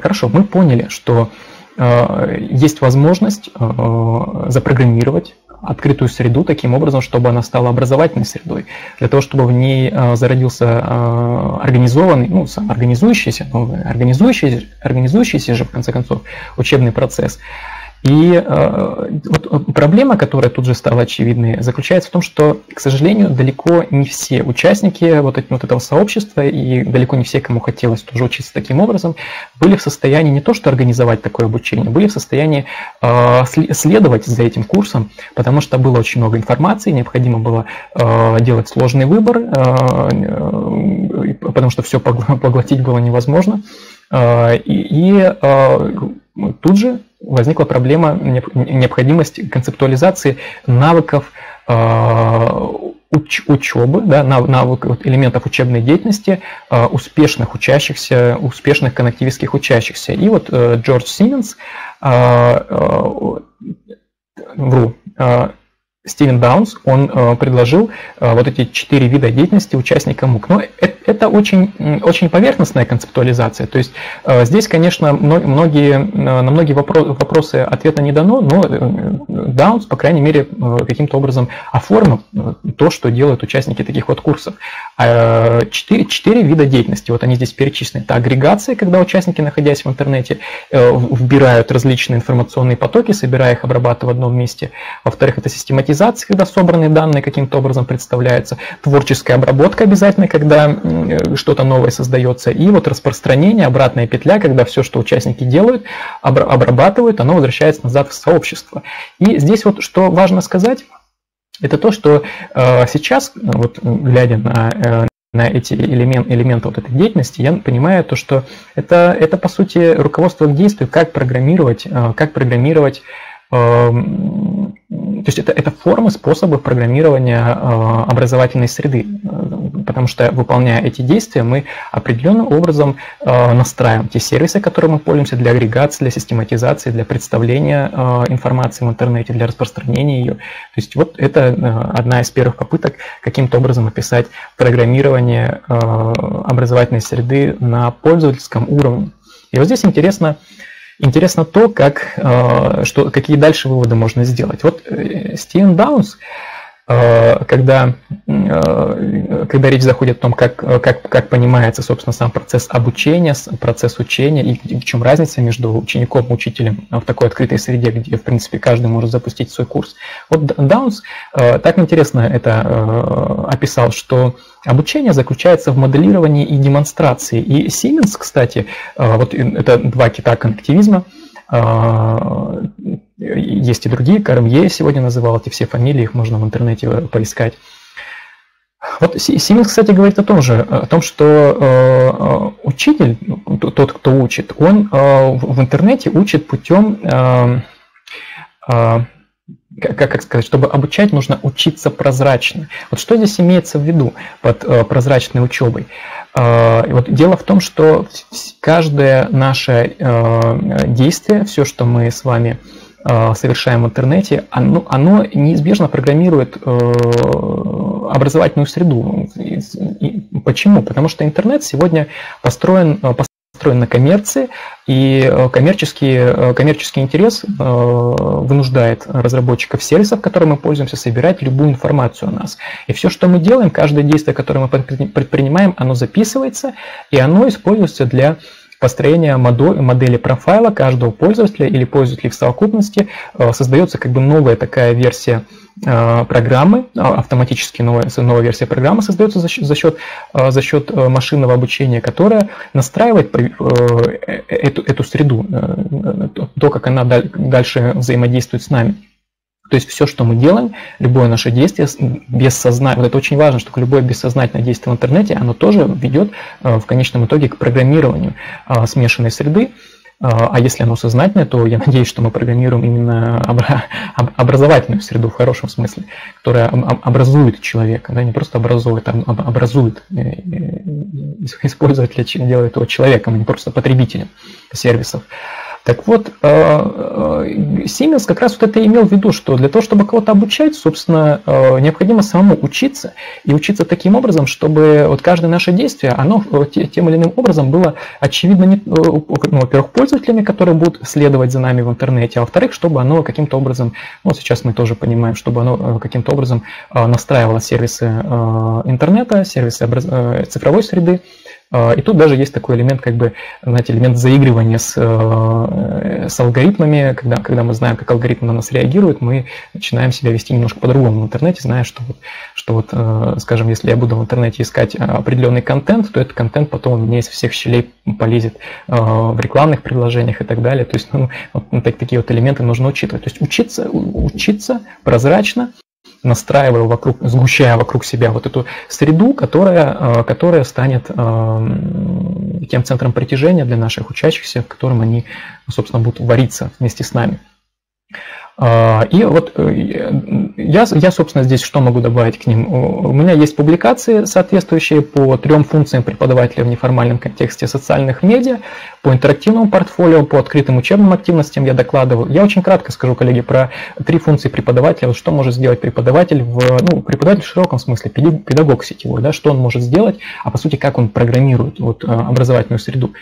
хорошо, мы поняли, что есть возможность запрограммировать открытую среду таким образом, чтобы она стала образовательной средой, для того, чтобы в ней зародился организованный, ну, организующийся же, в конце концов, учебный процесс. И вот проблема, которая тут же стала очевидной, заключается в том, что, к сожалению, далеко не все участники вот этого сообщества, и далеко не все, кому хотелось тоже учиться таким образом, были в состоянии не то что организовать такое обучение, были в состоянии следовать за этим курсом, потому что было очень много информации, необходимо было делать сложный выбор, потому что все поглотить было невозможно. И тут же возникла проблема необходимости концептуализации навыков учебы, да, навыков, элементов учебной деятельности успешных учащихся, успешных коннективистских учащихся. И вот Джордж Сименс, Стивен Даунс, он предложил вот эти 4 вида деятельности участникам МУК. Но это очень поверхностная концептуализация. То есть здесь, конечно, на многие вопросы ответа не дано, но Даунс, по крайней мере, каким-то образом оформил то, что делают участники таких вот курсов. 4 вида деятельности, вот они здесь перечислены. Это агрегация, когда участники, находясь в интернете, вбирают различные информационные потоки, собирая их, обрабатывая в одном месте. Во-вторых, это систематизация, когда собранные данные каким-то образом представляются, творческая обработка обязательно, когда что-то новое создается, и вот распространение, обратная петля, когда все, что участники делают, обрабатывают, оно возвращается назад в сообщество. И здесь вот что важно сказать, это то, что сейчас, вот глядя на эти элементы вот этой деятельности, я понимаю то, что это по сути руководство к действию, как программировать. То есть это формы, способы программирования образовательной среды, потому что, выполняя эти действия, мы определенным образом настраиваем те сервисы, которые мы пользуемся для агрегации, для систематизации, для представления информации в интернете, для распространения ее. То есть вот это одна из первых попыток каким-то образом описать программирование образовательной среды на пользовательском уровне. И вот здесь интересно то, какие дальше выводы можно сделать. Вот Стивен Даунс, когда речь заходит о том, как понимается, собственно, сам процесс обучения, процесс учения, и в чем разница между учеником и учителем в такой открытой среде, где, в принципе, каждый может запустить свой курс. Вот Даунс так интересно это описал, что обучение заключается в моделировании и демонстрации. И Сименс, кстати, вот это два кита коннективизма, есть и другие, Кормье сегодня называл, эти все фамилии, их можно в интернете поискать. Вот Сименс, кстати, говорит о том, что учитель, тот, кто учит, он в интернете учит путем... Как сказать, чтобы обучать, нужно учиться прозрачно. Вот что здесь имеется в виду под прозрачной учебой? Вот дело в том, что каждое наше действие, все, что мы с вами совершаем в интернете, оно неизбежно программирует образовательную среду. Почему? Потому что интернет сегодня построен на коммерции, и коммерческий интерес вынуждает разработчиков сервисов, которыми мы пользуемся, собирать любую информацию о нас. И все, что мы делаем, каждое действие, которое мы предпринимаем, оно записывается, и оно используется для построения модели профайла каждого пользователя или пользователей в совокупности. Создается как бы новая такая версия программы, автоматически новая версия программы создается за счет машинного обучения, которая настраивает эту среду, то, как она дальше взаимодействует с нами. То есть все, что мы делаем, любое наше действие бессознательно, вот это очень важно, что любое бессознательное действие в интернете, оно тоже ведет в конечном итоге к программированию смешанной среды. А если оно сознательное, то я надеюсь, что мы программируем именно образовательную среду в хорошем смысле, которая образует человека, да, не просто образует, а образует, использователя, делает его человеком, не просто потребителем сервисов. Так вот, Сименс как раз вот это имел в виду, что для того, чтобы кого-то обучать, собственно, необходимо самому учиться, и учиться таким образом, чтобы вот каждое наше действие, оно тем или иным образом было очевидно, во-первых, пользователями, которые будут следовать за нами в интернете, а во-вторых, чтобы оно каким-то образом, ну, сейчас мы тоже понимаем, чтобы оно каким-то образом настраивало сервисы интернета, сервисы цифровой среды. И тут даже есть такой элемент, как бы, знаете, элемент заигрывания с алгоритмами. Когда мы знаем, как алгоритм на нас реагирует, мы начинаем себя вести немножко по-другому в интернете, зная, что вот, скажем, если я буду в интернете искать определенный контент, то этот контент потом у меня из всех щелей полезет в рекламных предложениях и так далее. То есть, ну, вот такие вот элементы нужно учитывать. То есть учиться прозрачно, настраивая сгущая вокруг себя вот эту среду, которая станет тем центром притяжения для наших учащихся, в котором они, собственно, будут вариться вместе с нами. И вот я, собственно, здесь что могу добавить к ним? У меня есть публикации, соответствующие по 3 функциям преподавателя в неформальном контексте социальных медиа, по интерактивному портфолио, по открытым учебным активностям я докладывал. Я очень кратко скажу, коллеги, про 3 функции преподавателя, вот что может сделать преподаватель, преподаватель в широком смысле, педагог сетевой, да, что он может сделать, а по сути, как он программирует вот образовательную среду.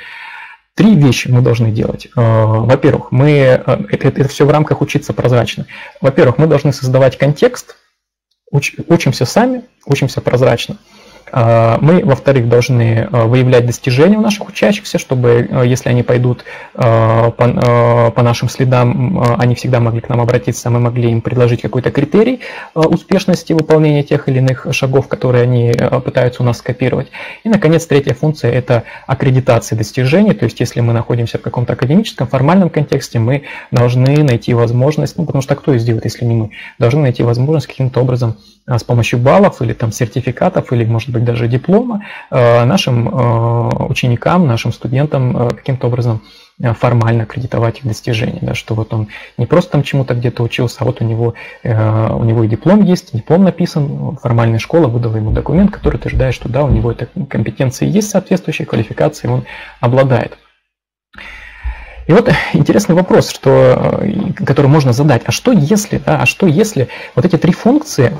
3 вещи мы должны делать. Во-первых, это все в рамках учиться прозрачно. Во-первых, мы должны создавать контекст, учимся сами, учимся прозрачно. Мы, во-вторых, должны выявлять достижения у наших учащихся, чтобы, если они пойдут по нашим следам, они всегда могли к нам обратиться, мы могли им предложить какой-то критерий успешности выполнения тех или иных шагов, которые они пытаются у нас скопировать. И, наконец, 3-я функция – это аккредитация достижений, то есть если мы находимся в каком-то академическом, формальном контексте, мы должны найти возможность, ну, потому что кто их сделает, если не мы, должны найти возможность каким-то образом с помощью баллов или там сертификатов, или, может быть, даже диплома нашим ученикам, нашим студентам каким-то образом формально кредитовать их достижения, да, что вот он не просто там чему-то где-то учился, а вот у него и диплом есть, диплом написан, формальная школа выдала ему документ, который утверждает, что да, у него это компетенции есть соответствующие, квалификации он обладает. И вот интересный вопрос, который можно задать, а что если вот эти три функции,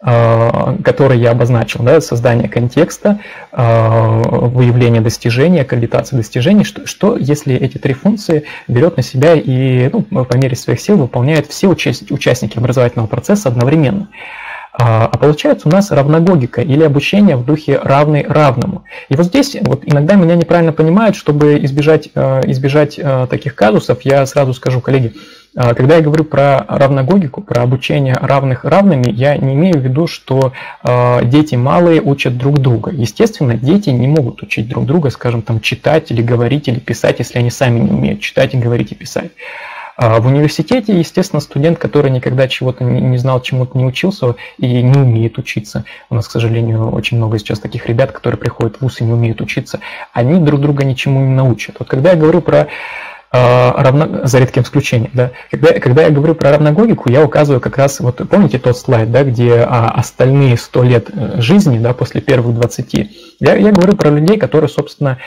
которые я обозначил, да, создание контекста, выявление достижения, аккредитация достижений, что если эти три функции берет на себя и по мере своих сил выполняют все участники образовательного процесса одновременно? А получается у нас равногогика или обучение в духе равный равному. И вот здесь вот иногда меня неправильно понимают, чтобы избежать таких казусов, я сразу скажу, коллеги, когда я говорю про равногогику, про обучение равных равными, я не имею в виду, что дети малые учат друг друга. Естественно, дети не могут учить друг друга, скажем, там, читать или говорить, или писать, если они сами не умеют читать и говорить и писать. В университете, естественно, студент, который никогда чего-то не знал, чему-то не учился и не умеет учиться. У нас, к сожалению, очень много сейчас таких ребят, которые приходят в вуз и не умеют учиться. Они друг друга ничему не научат. Вот когда я говорю про за редким исключением, да, когда я говорю про равногогику, я указываю как раз, вот помните тот слайд, да, где остальные 100 лет жизни, да, после первых 20, я говорю про людей, которые, собственно,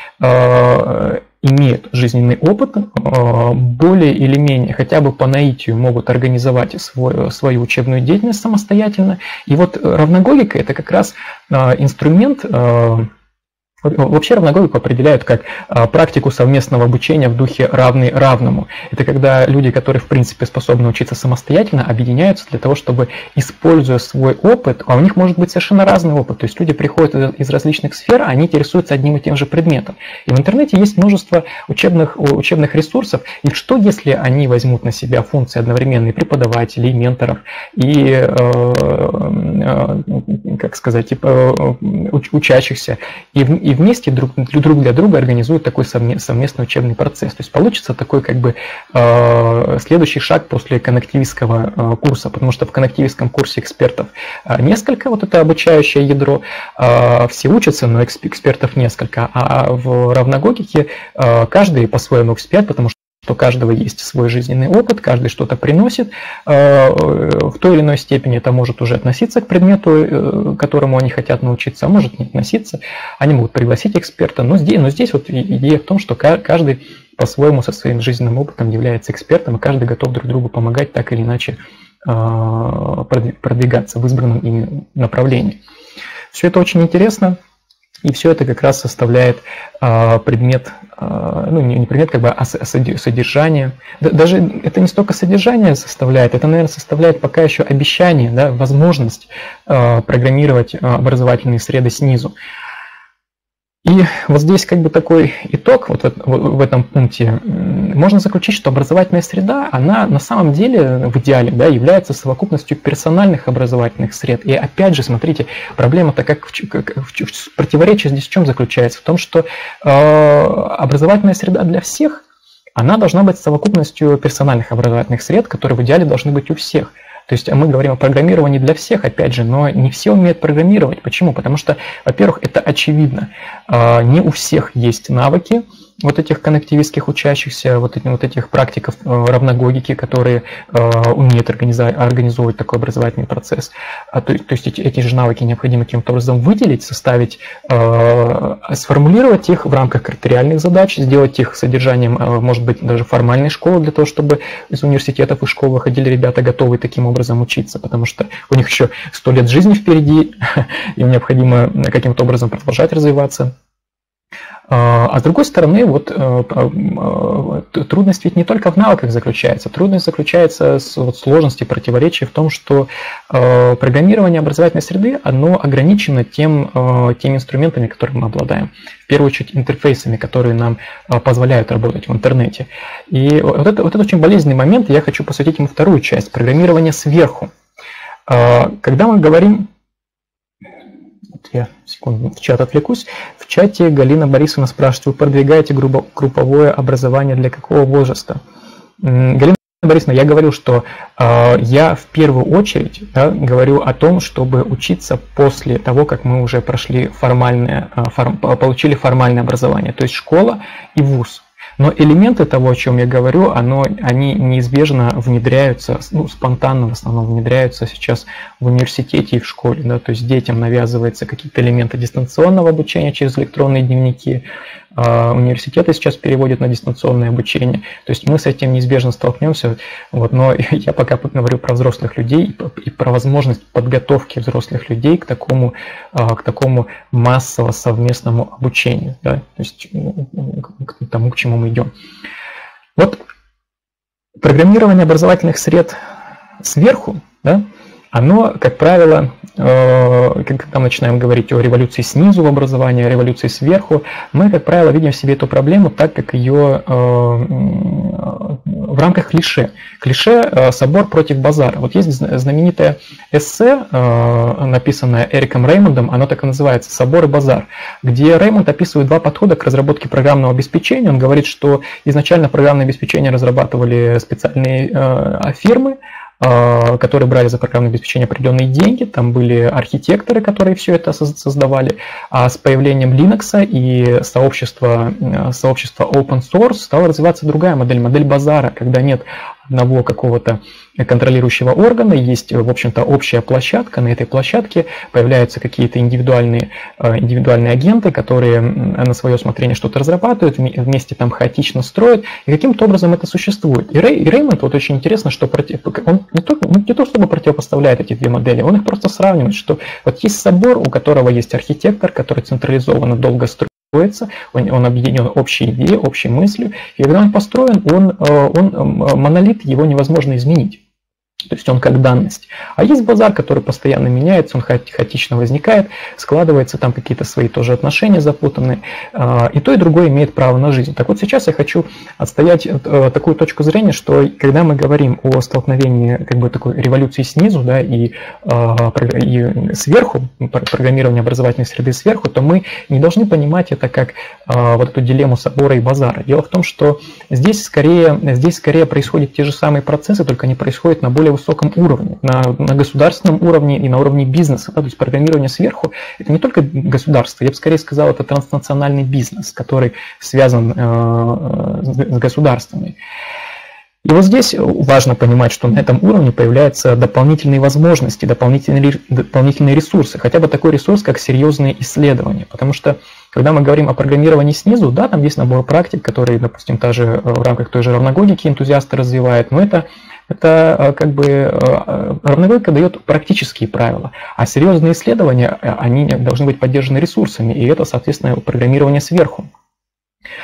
имеют жизненный опыт, более или менее, хотя бы по наитию могут организовать свою учебную деятельность самостоятельно. И вот равногогика – это как раз инструмент. Вообще равногогику определяют как практику совместного обучения в духе равный равному. Это когда люди, которые в принципе способны учиться самостоятельно, объединяются для того, чтобы, используя свой опыт, а у них может быть совершенно разный опыт, то есть люди приходят из различных сфер, они интересуются одним и тем же предметом. И в интернете есть множество учебных ресурсов, и что если они возьмут на себя функции одновременно и преподавателей, и менторов, и, как сказать, учащихся, и вместе друг для друга организуют такой совместный учебный процесс. То есть получится такой как бы следующий шаг после коннективистского курса, потому что в коннективистском курсе экспертов несколько, вот это обучающее ядро, все учатся, но экспертов несколько, а в равногогике каждый по-своему эксперт, потому что у каждого есть свой жизненный опыт, каждый что-то приносит. В той или иной степени это может уже относиться к предмету, которому они хотят научиться, а может не относиться. Они могут пригласить эксперта. Но здесь вот идея в том, что каждый по-своему со своим жизненным опытом является экспертом, и каждый готов друг другу помогать так или иначе продвигаться в избранном им направлении. Все это очень интересно. И все это как раз составляет предмет, ну не предмет, как бы, а содержание. Даже это не столько содержание составляет, это, наверное, составляет пока еще обещание, да, возможность программировать образовательные среды снизу. И вот здесь как бы такой итог, вот в этом пункте, можно заключить, что образовательная среда, она на самом деле в идеале, да, является совокупностью персональных образовательных сред. И опять же, смотрите, проблема-то как в противоречие здесь в чем заключается? В том, что образовательная среда для всех, она должна быть совокупностью персональных образовательных сред, которые в идеале должны быть у всех. То есть мы говорим о программировании для всех, опять же, но не все умеют программировать. Почему? Потому что, во-первых, это очевидно. Не у всех есть навыки вот этих коннективистских учащихся, вот этих практиков равногогики, которые умеют организовывать такой образовательный процесс. То есть эти же навыки необходимо каким-то образом выделить, составить, сформулировать их в рамках критериальных задач, сделать их содержанием, может быть, даже формальной школы, для того, чтобы из университетов и школ выходили ребята, готовые таким образом учиться, потому что у них еще 100 лет жизни впереди, им необходимо каким-то образом продолжать развиваться. А с другой стороны, вот трудность ведь не только в навыках заключается. Трудность заключается в сложности, противоречии в том, что программирование образовательной среды, оно ограничено теми инструментами, которыми мы обладаем. В первую очередь интерфейсами, которые нам позволяют работать в интернете. И вот это очень болезненный момент, и я хочу посвятить ему вторую часть, программирование сверху. Когда мы говорим... Я секунду в чат отвлекусь. В чате Галина Борисовна спрашивает, вы продвигаете групповое образование для какого возраста? Галина Борисовна, я говорил, что я в первую очередь говорю о том, чтобы учиться после того, как мы уже прошли получили формальное образование, то есть школа и вуз. Но элементы того, о чем я говорю, они неизбежно внедряются, спонтанно в основном внедряются сейчас в университете и в школе. Да? То есть детям навязываются какие-то элементы дистанционного обучения через электронные дневники. Университеты сейчас переводят на дистанционное обучение. То есть мы с этим неизбежно столкнемся. Вот, но я пока говорю про взрослых людей и про возможность подготовки взрослых людей к такому массово совместному обучению. Да? То есть к тому, к чему мы идем. Вот программирование образовательных сред сверху, да, оно, как правило, когда мы начинаем говорить о революции снизу в образовании, о революции сверху, мы, как правило, видим в себе эту проблему, так как ее в рамках клише. Клише «Собор против базара». Вот есть знаменитое эссе, написанное Эриком Реймондом, оно так и называется «Собор и базар», где Реймонд описывает два подхода к разработке программного обеспечения. Он говорит, что изначально программное обеспечение разрабатывали специальные фирмы, которые брали за программное обеспечение определенные деньги, там были архитекторы, которые все это создавали, а с появлением Linux и сообщества Open Source стала развиваться другая модель базара, когда нет одного какого-то контролирующего органа, есть, в общем-то, общая площадка, на этой площадке появляются какие-то индивидуальные агенты, которые на свое усмотрение что-то разрабатывают, вместе там хаотично строят, и каким-то образом это существует. И Реймонд, вот очень интересно, что он не то чтобы противопоставляет эти две модели, он их просто сравнивает, что вот есть собор, у которого есть архитектор, который централизованно долго строит, он объединен общей идеей, общей мыслью, и когда он построен, он монолит, его невозможно изменить. То есть он как данность. А есть базар, который постоянно меняется, он хаотично возникает, складываются там какие-то свои тоже отношения запутанные. И то, и другое имеет право на жизнь. Так вот сейчас я хочу отстоять такую точку зрения, что когда мы говорим о столкновении как бы такой революции снизу, да, и сверху, программирование образовательной среды сверху, то мы не должны понимать это как вот эту дилемму собора и базара. Дело в том, что здесь скорее происходят те же самые процессы, только они происходят на более высоком уровне, на государственном уровне и на уровне бизнеса. Да, то есть программирование сверху – это не только государство, я бы скорее сказал, это транснациональный бизнес, который связан с государствами. И вот здесь важно понимать, что на этом уровне появляются дополнительные возможности, дополнительные ресурсы, хотя бы такой ресурс, как серьезные исследования. Потому что когда мы говорим о программировании снизу, да, там есть набор практик, которые, допустим, в рамках той же равногодики энтузиасты развивают, но это как бы равногодика дает практические правила, а серьезные исследования, они должны быть поддержаны ресурсами, и это, соответственно, программирование сверху.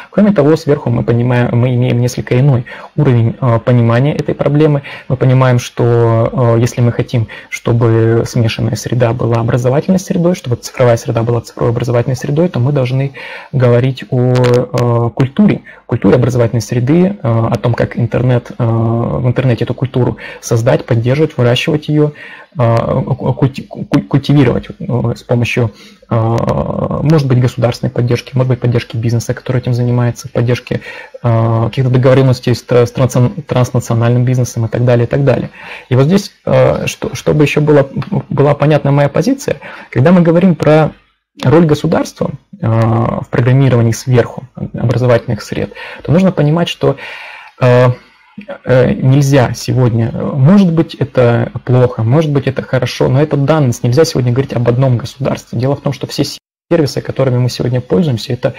Кроме того, сверху мы имеем несколько иной уровень понимания этой проблемы. Мы понимаем, что если мы хотим, чтобы смешанная среда была образовательной средой, чтобы цифровая среда была цифровой образовательной средой, то мы должны говорить о культуре образовательной среды, о том, как в интернете эту культуру создать, поддерживать, выращивать ее, культивировать с помощью, может быть, государственной поддержки, может быть, поддержки бизнеса, который этим занимается, поддержки каких-то договоренностей с транснациональным бизнесом и так далее, и так далее. И вот здесь, чтобы еще была понятна моя позиция, когда мы говорим про роль государства в программировании сверху образовательных сред, то нужно понимать, что нельзя сегодня, может быть, это плохо, может быть, это хорошо, но это данность, нельзя сегодня говорить об одном государстве. Дело в том, что все сервисы, которыми мы сегодня пользуемся, это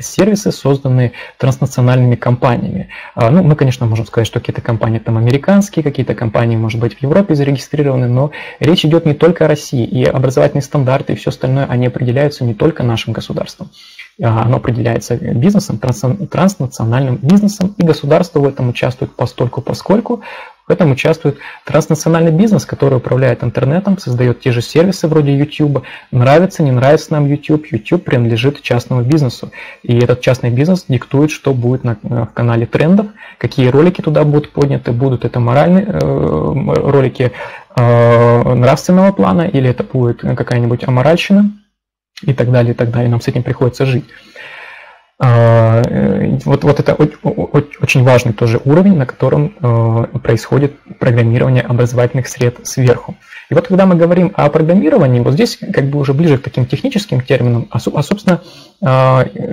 сервисы, созданные транснациональными компаниями. Ну, мы, конечно, можем сказать, что какие-то компании там американские, какие-то компании, может быть, в Европе зарегистрированы, но речь идет не только о России, и образовательные стандарты, и все остальное, они определяются не только нашим государством. Оно определяется бизнесом, транснациональным бизнесом, и государство в этом участвует постольку, поскольку в этом участвует транснациональный бизнес, который управляет интернетом, создает те же сервисы вроде YouTube. Нравится, не нравится нам YouTube, YouTube принадлежит частному бизнесу. И этот частный бизнес диктует, что будет в канале трендов, какие ролики туда будут подняты, будут это моральные ролики нравственного плана, или это будет какая-нибудь аморальщина, и так далее, и так далее. Нам с этим приходится жить. Вот это очень важный тоже уровень, на котором происходит программирование образовательных сред сверху. И вот когда мы говорим о программировании, вот здесь как бы уже ближе к таким техническим терминам, собственно,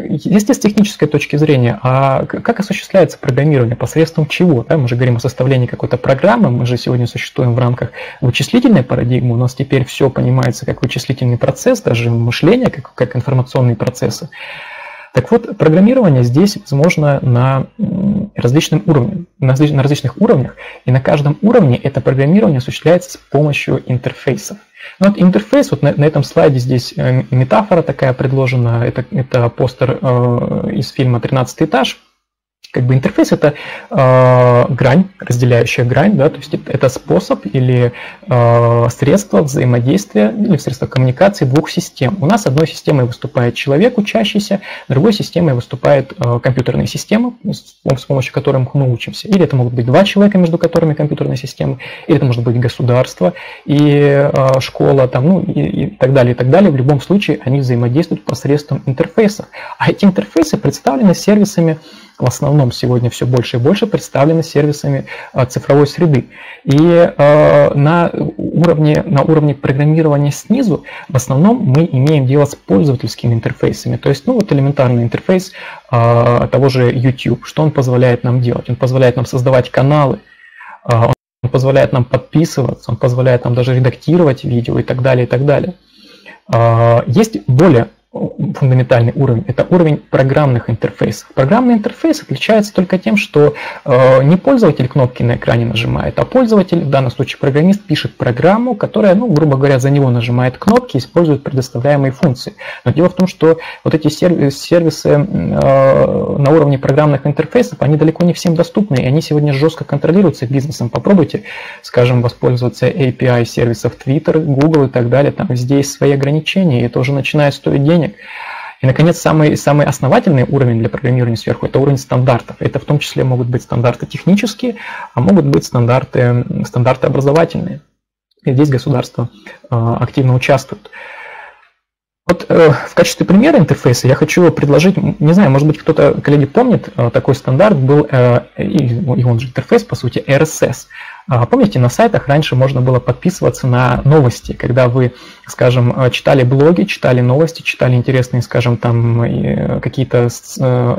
если с технической точки зрения, а как осуществляется программирование, посредством чего? Да? Мы же говорим о составлении какой-то программы, мы же сегодня существуем в рамках вычислительной парадигмы, у нас теперь все понимается как вычислительный процесс, даже мышление, как информационные процессы. Так вот, программирование здесь возможно на различных уровнях, и на каждом уровне это программирование осуществляется с помощью интерфейсов. Ну, вот интерфейс, вот на этом слайде здесь метафора такая предложена, это постер из фильма «13 этаж». Как бы интерфейс – это грань, разделяющая грань, да, то есть это способ или средство взаимодействия или средство коммуникации двух систем. У нас одной системой выступает человек, учащийся, другой системой выступают компьютерные системы, с помощью которых мы учимся. Или это могут быть два человека, между которыми компьютерные системы, или это может быть государство и школа, там, ну, и так далее. В любом случае они взаимодействуют посредством интерфейсов. А эти интерфейсы представлены сервисами. В основном сегодня все больше и больше представлены сервисами цифровой среды. И на уровне программирования снизу в основном мы имеем дело с пользовательскими интерфейсами. То есть, ну, вот элементарный интерфейс того же YouTube. Что он позволяет нам делать? Он позволяет нам создавать каналы, он позволяет нам подписываться, он позволяет нам даже редактировать видео и так далее, и так далее. Есть более фундаментальный уровень, это уровень программных интерфейсов. Программный интерфейс отличается только тем, что не пользователь кнопки на экране нажимает, а пользователь, в данном случае программист, пишет программу, которая, ну, грубо говоря, за него нажимает кнопки, использует предоставляемые функции. Но дело в том, что вот эти сервисы на уровне программных интерфейсов, они далеко не всем доступны, и они сегодня жестко контролируются бизнесом. Попробуйте, скажем, воспользоваться API сервисов Twitter, Google и так далее, там везде есть свои ограничения, и это уже начинает стоить денег. И, наконец, самый основательный уровень для программирования сверху – это уровень стандартов. Это в том числе могут быть стандарты технические, а могут быть стандарты образовательные. И здесь государство активно участвует. Вот в качестве примера интерфейса я хочу предложить, не знаю, может быть, кто-то, коллеги, помнит, такой стандарт был, и он же интерфейс, по сути, RSS. Помните, на сайтах раньше можно было подписываться на новости, когда вы, скажем, читали блоги, читали новости, читали интересные, скажем, там какие-то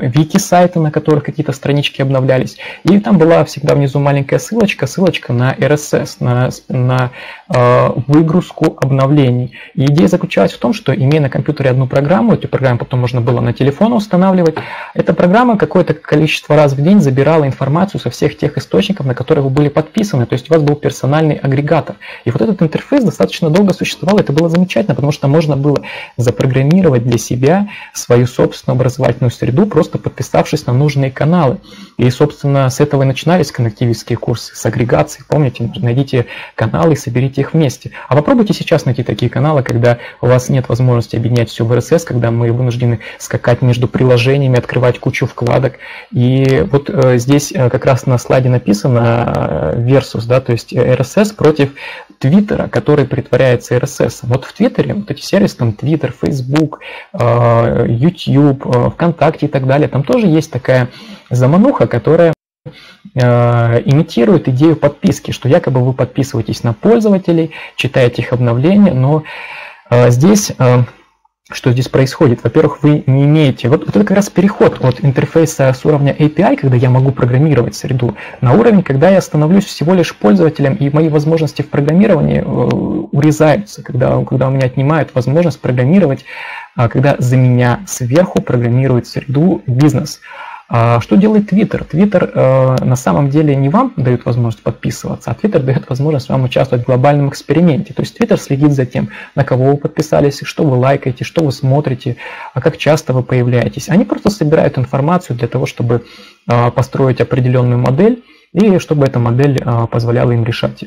вики-сайты, на которых какие-то странички обновлялись, и там была всегда внизу маленькая ссылочка на RSS, на выгрузку обновлений. И идея заключалась в том, что, имея на компьютере одну программу, эту программу потом можно было на телефон устанавливать, эта программа какое-то количество раз в день забирала информацию со всех тех источников, на которые вы были подписаны, то есть у вас был персональный агрегатор. И вот этот интерфейс достаточно долго существовал, это было замечательно, потому что можно было запрограммировать для себя свою собственную образовательную среду, просто подписавшись на нужные каналы. И, собственно, с этого и начинались коннективистские курсы, с агрегации. Помните, найдите каналы и соберите их вместе. А попробуйте сейчас найти такие каналы, когда у вас нет возможности объединять все в RSS, когда мы вынуждены скакать между приложениями, открывать кучу вкладок. И вот здесь как раз на слайде написано versus, да, то есть RSS против Твиттера, который притворяется RSS. Вот в Твиттере вот эти сервисы, там Twitter, Facebook, YouTube, ВКонтакте и так далее, там тоже есть такая замануха, которая имитирует идею подписки, что якобы вы подписываетесь на пользователей, читаете их обновления, но здесь, что здесь происходит? Во-первых, вы не имеете... Вот это как раз переход от интерфейса с уровня API, когда я могу программировать среду, на уровень, когда я становлюсь всего лишь пользователем, и мои возможности в программировании урезаются, когда у меня отнимают возможность программировать, когда за меня сверху программирует среду бизнес. Что делает Twitter? Twitter на самом деле не вам дает возможность подписываться, а Twitter дает возможность вам участвовать в глобальном эксперименте. То есть Twitter следит за тем, на кого вы подписались, что вы лайкаете, что вы смотрите, а как часто вы появляетесь. Они просто собирают информацию для того, чтобы построить определенную модель, и чтобы эта модель позволяла им решать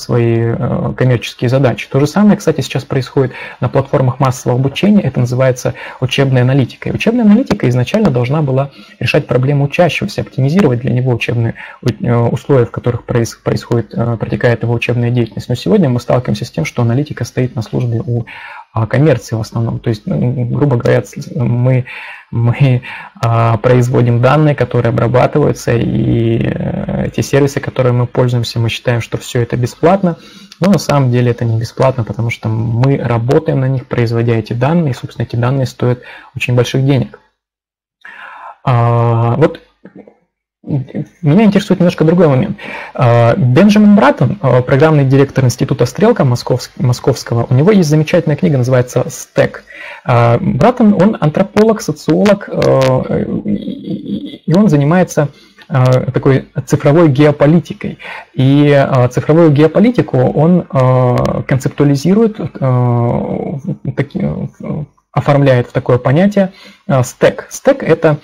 свои коммерческие задачи. То же самое, кстати, сейчас происходит на платформах массового обучения. Это называется учебная аналитика. И учебная аналитика изначально должна была решать проблему учащегося, оптимизировать для него учебные условия, в которых протекает его учебная деятельность. Но сегодня мы сталкиваемся с тем, что аналитика стоит на службе у коммерции в основном. То есть, грубо говоря, мы производим данные, которые обрабатываются, и те сервисы, которые мы пользуемся, мы считаем, что все это бесплатно, но на самом деле это не бесплатно, потому что мы работаем на них, производя эти данные, и, собственно, эти данные стоят очень больших денег. Вот меня интересует немножко другой момент. Бенджамин Браттон, программный директор Института Стрелка московского, у него есть замечательная книга, называется «Стэк». Браттон, он антрополог, социолог, и он занимается такой цифровой геополитикой. И цифровую геополитику он концептуализирует, оформляет в такое понятие «Стэк». «Стэк» — это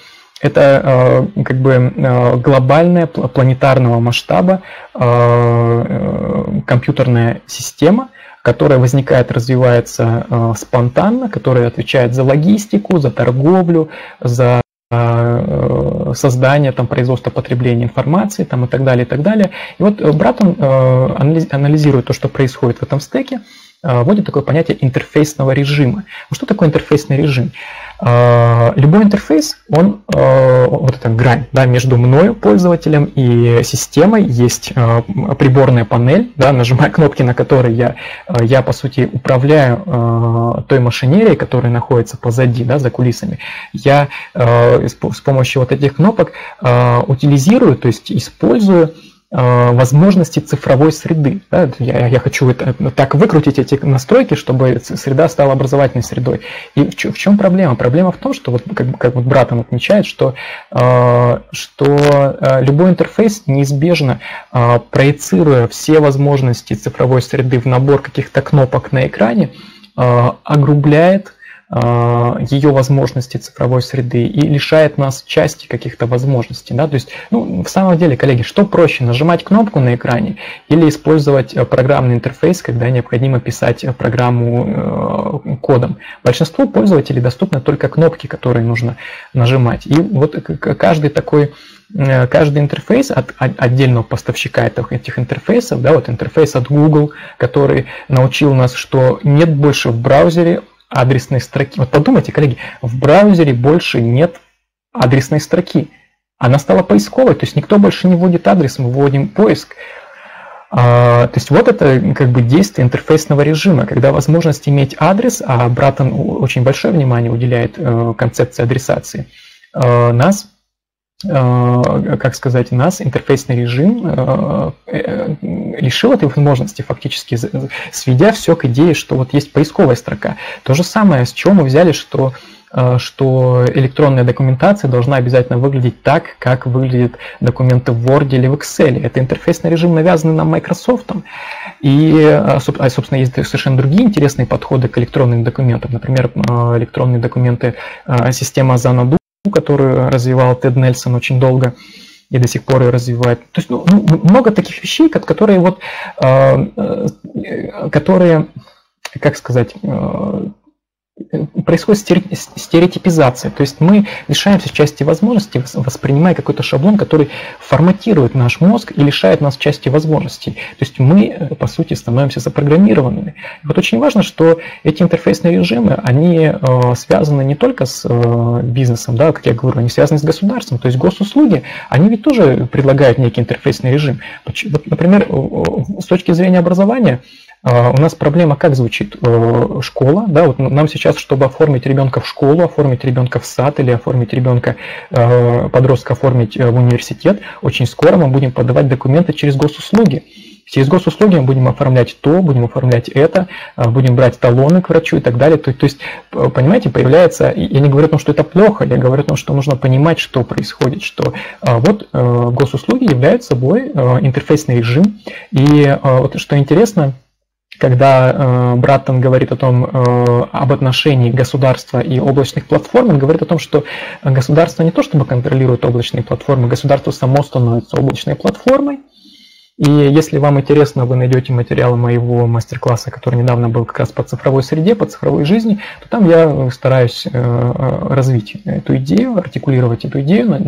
как бы глобальная планетарного масштаба компьютерная система, которая возникает, развивается спонтанно, которая отвечает за логистику, за торговлю, за создание, там, производство, потребления информации, там, и так далее, и так далее. И вот Браттон, анализирует то, что происходит в этом стеке, вводит такое понятие интерфейсного режима. Что такое интерфейсный режим? Любой интерфейс, он, вот эта грань, да, между мною, пользователем, и системой, есть приборная панель, да, нажимая кнопки, на которые я по сути управляю той машинерией, которая находится позади, да, за кулисами. Я с помощью вот этих кнопок утилизирую, то есть использую возможности цифровой среды. Да? Я хочу так выкрутить эти настройки, чтобы среда стала образовательной средой. И в чем проблема? Проблема в том, что, вот, как вот Браттон отмечает, что любой интерфейс неизбежно, проецируя все возможности цифровой среды в набор каких-то кнопок на экране, огрубляет ее возможности цифровой среды и лишает нас части каких-то возможностей. Да? То есть, ну, в самом деле, коллеги, что проще, нажимать кнопку на экране или использовать программный интерфейс, когда необходимо писать программу кодом? Большинству пользователей доступны только кнопки, которые нужно нажимать. И вот каждый интерфейс от отдельного поставщика этих интерфейсов, да, вот интерфейс от Google, который научил нас, что нет больше в браузере адресной строки. Вот подумайте, коллеги, в браузере больше нет адресной строки. Она стала поисковой, то есть никто больше не вводит адрес, мы вводим поиск. То есть вот это как бы действие интерфейсного режима, когда возможность иметь адрес, а Браттон очень большое внимание уделяет концепции адресации, нас интерфейсный режим лишил этой возможности, фактически сведя все к идее, что вот есть поисковая строка. То же самое, с чего мы взяли, что электронная документация должна обязательно выглядеть так, как выглядят документы в Word или в Excel. Это интерфейсный режим, навязанный нам Microsoft. И, собственно, есть совершенно другие интересные подходы к электронным документам. Например, электронные документы, система Zanodu, которую развивал Тед Нельсон очень долго и до сих пор ее развивает. То есть, ну, много таких вещей, которые, происходит стереотипизация. То есть мы лишаемся части возможностей, воспринимая какой-то шаблон, который форматирует наш мозг и лишает нас части возможностей. То есть мы, по сути, становимся запрограммированными. И вот очень важно, что эти интерфейсные режимы, они связаны не только с бизнесом, да, как я говорю, они связаны с государством. То есть госуслуги, они ведь тоже предлагают некий интерфейсный режим. Вот, например, с точки зрения образования, у нас проблема как звучит? Школа. Да? Вот нам сейчас, чтобы оформить ребенка в школу, оформить ребенка в сад или оформить ребенка, подростка оформить в университет, очень скоро мы будем подавать документы через госуслуги. Через госуслуги мы будем оформлять то, будем оформлять это, будем брать талоны к врачу и так далее. То есть, понимаете, появляется... Я не говорю о том, что это плохо, я говорю о том, что нужно понимать, что происходит, что вот госуслуги являются собой интерфейсный режим. И вот что интересно... Когда Браттон говорит об отношении государства и облачных платформ, он говорит о том, что государство не то чтобы контролирует облачные платформы, государство само становится облачной платформой. И если вам интересно, вы найдете материалы моего мастер-класса, который недавно был как раз по цифровой среде, по цифровой жизни, то там я стараюсь развить эту идею, артикулировать эту идею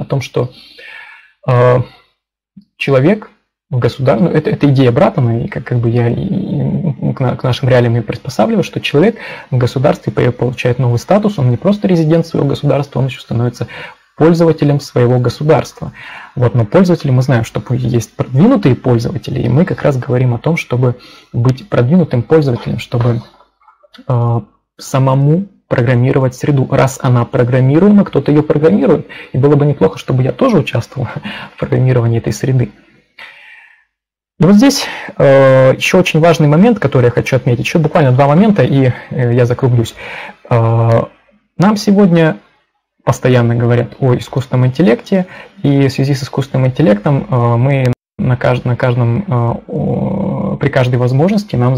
о том, что человек... Государство, это идея Браттона, и как бы я к нашим реалиям и приспосабливать, что человек в государстве получает новый статус, он не просто резидент своего государства, он еще становится пользователем своего государства. Вот, но пользователи, мы знаем, что есть продвинутые пользователи, и мы как раз говорим о том, чтобы быть продвинутым пользователем, чтобы самому программировать среду. Раз она программируема, кто-то ее программирует, и было бы неплохо, чтобы я тоже участвовал в программировании этой среды. И вот здесь еще очень важный момент, который я хочу отметить. Еще буквально два момента, и я закруглюсь. Нам сегодня постоянно говорят о искусственном интеллекте, и в связи с искусственным интеллектом мы при каждой возможности нам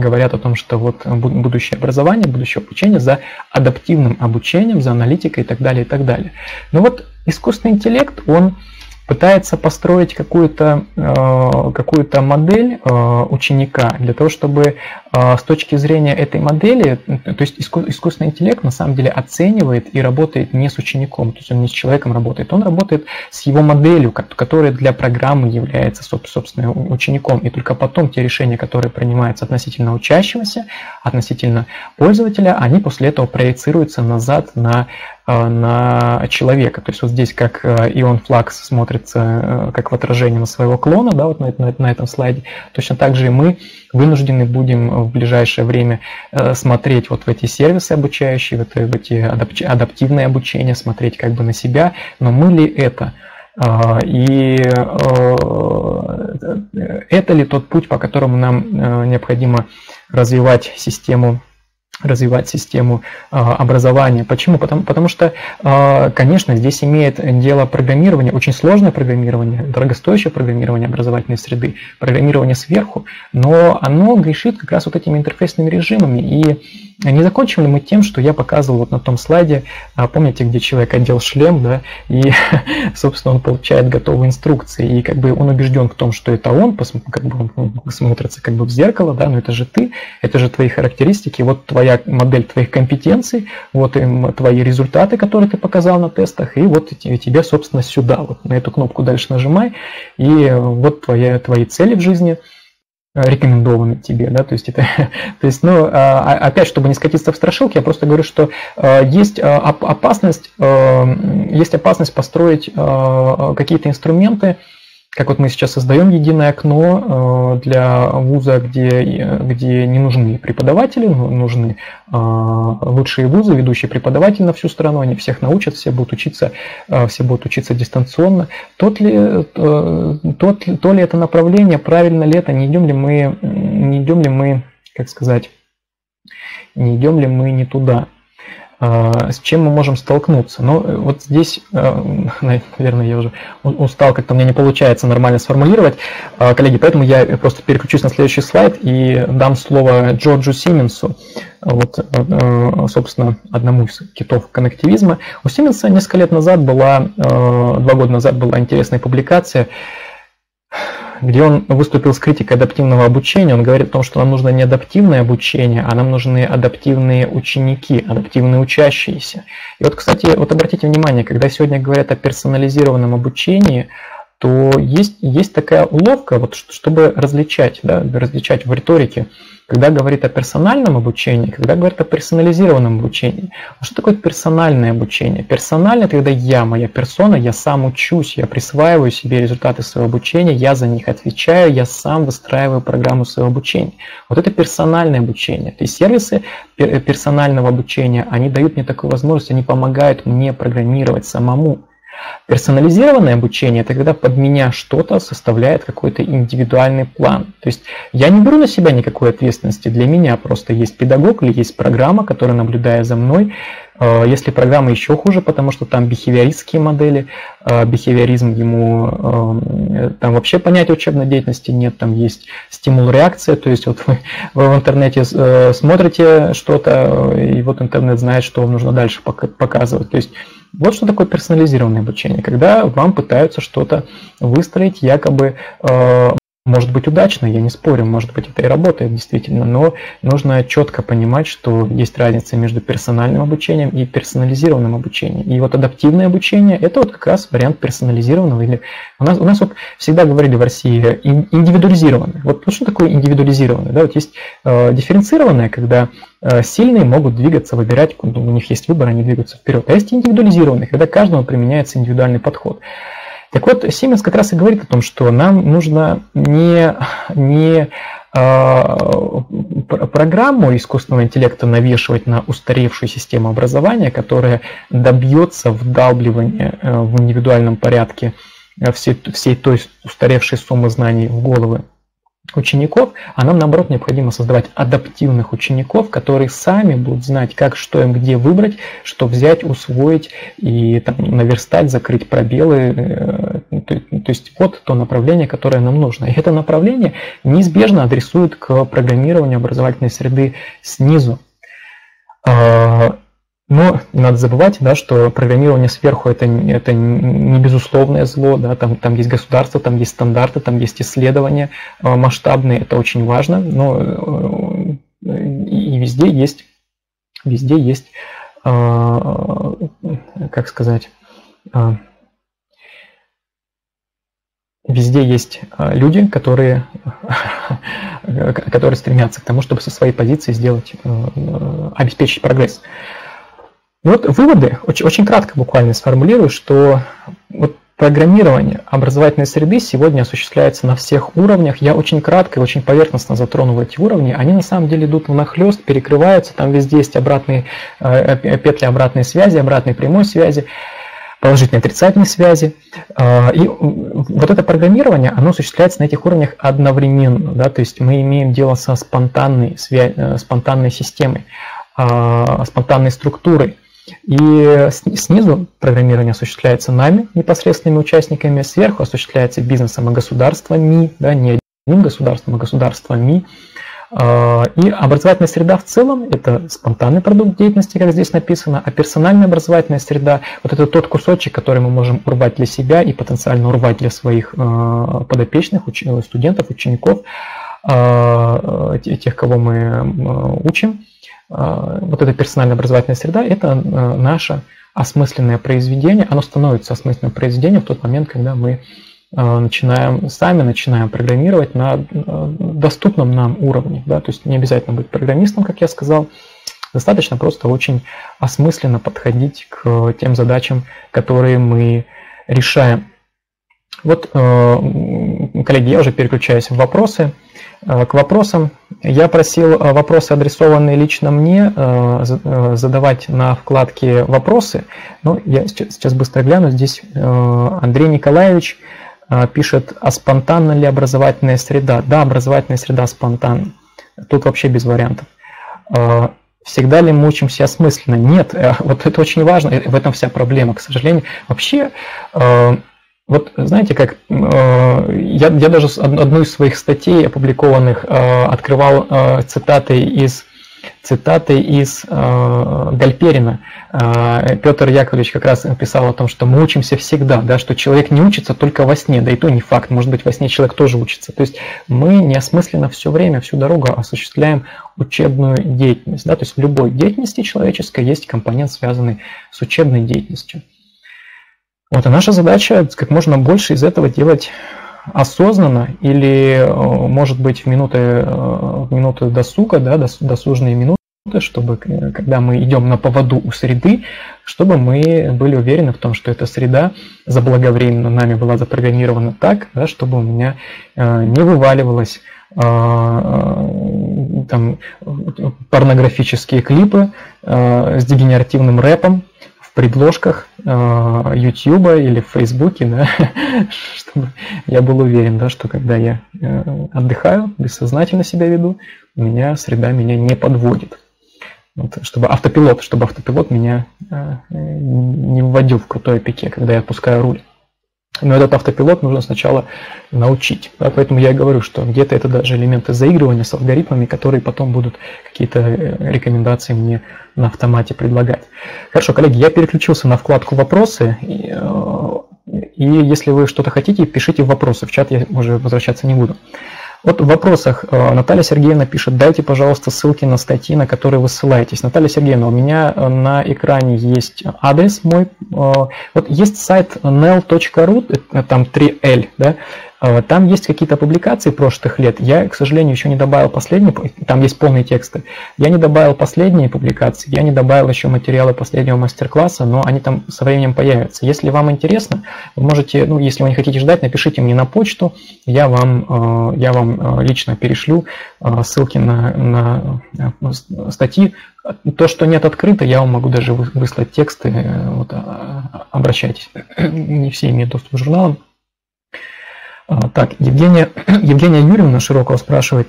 говорят о том, что вот будущее образование, будущее обучение за адаптивным обучением, за аналитикой и так далее, и так далее. Но вот искусственный интеллект, он пытается построить какую-то модель ученика для того, чтобы с точки зрения этой модели, то есть искусственный интеллект на самом деле оценивает и работает не с учеником, то есть он не с человеком работает, он работает с его моделью, которая для программы является, собственно, учеником. И только потом те решения, которые принимаются относительно учащегося, относительно пользователя, они после этого проецируются назад на человека. То есть вот здесь как Ион Флакс смотрится как в отражении на своего клона, да, вот на этом слайде, точно так же и мы вынуждены будем в ближайшее время смотреть вот в эти сервисы обучающие, в эти адаптивные обучения, смотреть как бы на себя, но мы ли это? И это ли тот путь, по которому нам необходимо развивать систему образования. Почему? Потому что, конечно, здесь имеет дело программирование, очень сложное программирование, дорогостоящее программирование образовательной среды, программирование сверху, но оно грешит как раз вот этими интерфейсными режимами. И не закончим ли мы тем, что я показывал вот на том слайде, помните, где человек одел шлем, да, и, собственно, он получает готовые инструкции, и как бы он убежден в том, что это он, как бы он смотрится как бы в зеркало, да, но это же ты, это же твои характеристики, вот твоя модель твоих компетенций, вот им твои результаты, которые ты показал на тестах, и вот тебе, собственно, сюда, вот на эту кнопку дальше нажимай, и вот твои цели в жизни рекомендованы тебе, да, то есть это, то есть, ну, опять, чтобы не скатиться в страшилки, я просто говорю, что есть опасность построить какие-то инструменты, как вот мы сейчас создаем единое окно для вуза, где не нужны преподаватели, нужны лучшие вузы, ведущие преподаватели на всю страну, они всех научат, все будут учиться дистанционно. То ли это направление, правильно ли это, не идем ли мы не туда? С чем мы можем столкнуться? Но вот здесь, наверное, я уже устал, как-то у меня не получается нормально сформулировать, коллеги, поэтому я просто переключусь на следующий слайд и дам слово Джорджу Сименсу, вот, собственно, одному из китов коннективизма. У Сименса два года назад была интересная публикация, где он выступил с критикой адаптивного обучения. Он говорит о том, что нам нужно не адаптивное обучение, а нам нужны адаптивные ученики, адаптивные учащиеся. И вот, кстати, вот обратите внимание, когда сегодня говорят о персонализированном обучении, то есть такая уловка, вот, чтобы различать, да, различать в риторике, когда говорит о персональном обучении, когда говорит о персонализированном обучении. А что такое персональное обучение? Персональное, когда я, моя персона, я сам учусь, я присваиваю себе результаты своего обучения, я за них отвечаю, я сам выстраиваю программу своего обучения. Вот это персональное обучение. То есть сервисы персонального обучения, они дают мне такую возможность, они помогают мне программировать самому. Персонализированное обучение – это когда под меня что-то составляет какой-то индивидуальный план. То есть я не беру на себя никакой ответственности, для меня просто есть педагог или есть программа, которая наблюдает за мной. Если программа еще хуже, потому что там бихевиористские модели, бихевиоризм ему, там вообще понятия учебной деятельности нет, там есть стимул-реакция, то есть вот вы в интернете смотрите что-то, и вот интернет знает, что вам нужно дальше показывать. То есть вот что такое персонализированное обучение, когда вам пытаются что-то выстроить якобы Может быть удачно, я не спорю, может быть это и работает действительно, но нужно четко понимать, что есть разница между персональным обучением и персонализированным обучением. И вот адаптивное обучение – это вот как раз вариант персонализированного. Или у нас вот всегда говорили в России индивидуализированный. Вот что такое индивидуализированный? Да, вот есть дифференцированное, когда сильные могут двигаться, выбирать, у них есть выбор, они двигаются вперед. А есть индивидуализированный, когда каждому применяется индивидуальный подход. Так вот, Сименс как раз и говорит о том, что нам нужно не программу искусственного интеллекта навешивать на устаревшую систему образования, которая добьется вдалбливания в индивидуальном порядке всей той устаревшей суммы знаний в головы учеников, а нам, наоборот, необходимо создавать адаптивных учеников, которые сами будут знать, как, что им, где выбрать, что взять, усвоить и там, наверстать, закрыть пробелы. То есть вот то направление, которое нам нужно. И это направление неизбежно адресует к программированию образовательной среды снизу. Но не надо забывать, да, что программирование сверху – это не безусловное зло. Да, там есть государство, там есть стандарты, там есть исследования масштабные. Это очень важно. Но и везде есть, как сказать… Везде есть люди, которые стремятся к тому, чтобы со своей позиции обеспечить прогресс. Вот выводы, очень кратко буквально сформулирую, что вот программирование образовательной среды сегодня осуществляется на всех уровнях. Я очень кратко и очень поверхностно затронул эти уровни. Они на самом деле идут внахлёст, перекрываются, там везде есть обратные петли обратной связи, обратной прямой связи, положительные отрицательные связи. И вот это программирование, оно осуществляется на этих уровнях одновременно. Да? То есть мы имеем дело со спонтанной системой, спонтанной структурой. И снизу программирование осуществляется нами, непосредственными участниками, сверху осуществляется бизнесом и государствами, да, не одним государством, а государствами. И образовательная среда в целом – это спонтанный продукт деятельности, как здесь написано, а персональная образовательная среда – вот это тот кусочек, который мы можем урвать для себя и потенциально урвать для своих подопечных, студентов, учеников, тех, кого мы учим. Вот эта персональная образовательная среда – это наше осмысленное произведение. Оно становится осмысленным произведением в тот момент, когда мы сами начинаем программировать на доступном нам уровне. Да? То есть не обязательно быть программистом, как я сказал. Достаточно просто очень осмысленно подходить к тем задачам, которые мы решаем. Вот, коллеги, я уже переключаюсь в вопросы. К вопросам. Я просил вопросы, адресованные лично мне, задавать на вкладке «Вопросы». Но я сейчас быстро гляну. Здесь Андрей Николаевич пишет, а спонтанна ли образовательная среда? Да, образовательная среда спонтанна. Тут вообще без вариантов. Всегда ли мы учимся осмысленно? Нет. Вот это очень важно. В этом вся проблема, к сожалению. Вообще... Вот знаете, как я даже одну из своих статей опубликованных открывал цитаты из Гальперина. Петр Яковлевич как раз писал о том, что мы учимся всегда, да, что человек не учится только во сне, да и то не факт, может быть, во сне человек тоже учится. То есть мы неосмысленно все время, всю дорогу осуществляем учебную деятельность. Да, то есть в любой деятельности человеческой есть компонент, связанный с учебной деятельностью. Вот, а наша задача как можно больше из этого делать осознанно или, может быть, в минуты досуга, да, досужные минуты, чтобы, когда мы идем на поводу у среды, чтобы мы были уверены в том, что эта среда заблаговременно нами была запрограммирована так, да, чтобы у меня не вываливалось там, порнографические клипы с дегенеративным рэпом, предложках YouTube или в Facebook, да, чтобы я был уверен, да, что когда я отдыхаю, бессознательно себя веду, среда меня не подводит. Вот, чтобы автопилот меня не вводил в крутой пике, когда я отпускаю руль. Но этот автопилот нужно сначала научить. Да, поэтому я и говорю, что где-то это даже элементы заигрывания с алгоритмами, которые потом будут какие-то рекомендации мне на автомате предлагать. Хорошо, коллеги, я переключился на вкладку «Вопросы». И И если вы что-то хотите, пишите вопросы. В чат я уже возвращаться не буду. Вот в вопросах Наталья Сергеевна пишет: дайте, пожалуйста, ссылки на статьи, на которые вы ссылаетесь. Наталья Сергеевна, у меня на экране есть адрес мой. Вот есть сайт nel.ru, там 3L, да? Там есть какие-то публикации прошлых лет. Я, к сожалению, еще не добавил последние, там есть полные тексты. Я не добавил последние публикации, я не добавил еще материалы последнего мастер-класса, но они там со временем появятся. Если вам интересно, вы можете, ну, если вы не хотите ждать, напишите мне на почту, я вам лично перешлю ссылки на статьи. То, что нет открыто, я вам могу даже выслать тексты. Вот, обращайтесь. Не все имеют доступ к журналам. Так, Евгения Юрьевна Широкова спрашивает: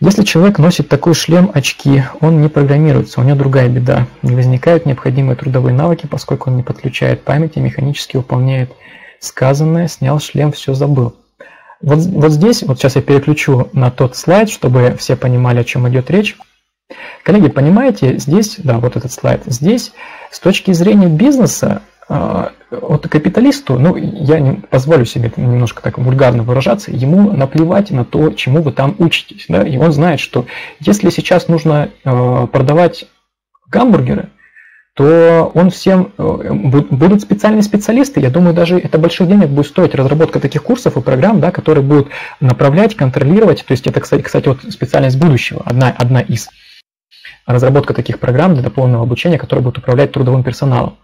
если человек носит такой шлем, очки, он не программируется, у него другая беда. Не возникают необходимые трудовые навыки, поскольку он не подключает память и механически выполняет сказанное, снял шлем, все забыл. Вот здесь, вот сейчас я переключу на тот слайд, чтобы все понимали, о чем идет речь. Коллеги, понимаете, здесь, да, вот этот слайд, здесь с точки зрения бизнеса, вот капиталисту, ну, я не позволю себе немножко так вульгарно выражаться, ему наплевать на то, чему вы там учитесь. Да? И он знает, что если сейчас нужно продавать гамбургеры, то он всем... Будут специальные специалисты, я думаю, даже это больших денег будет стоить, разработка таких курсов и программ, да, которые будут направлять, контролировать. То есть это, кстати, вот специальность будущего, одна из. Разработка таких программ для дополненного обучения, которые будут управлять трудовым персоналом.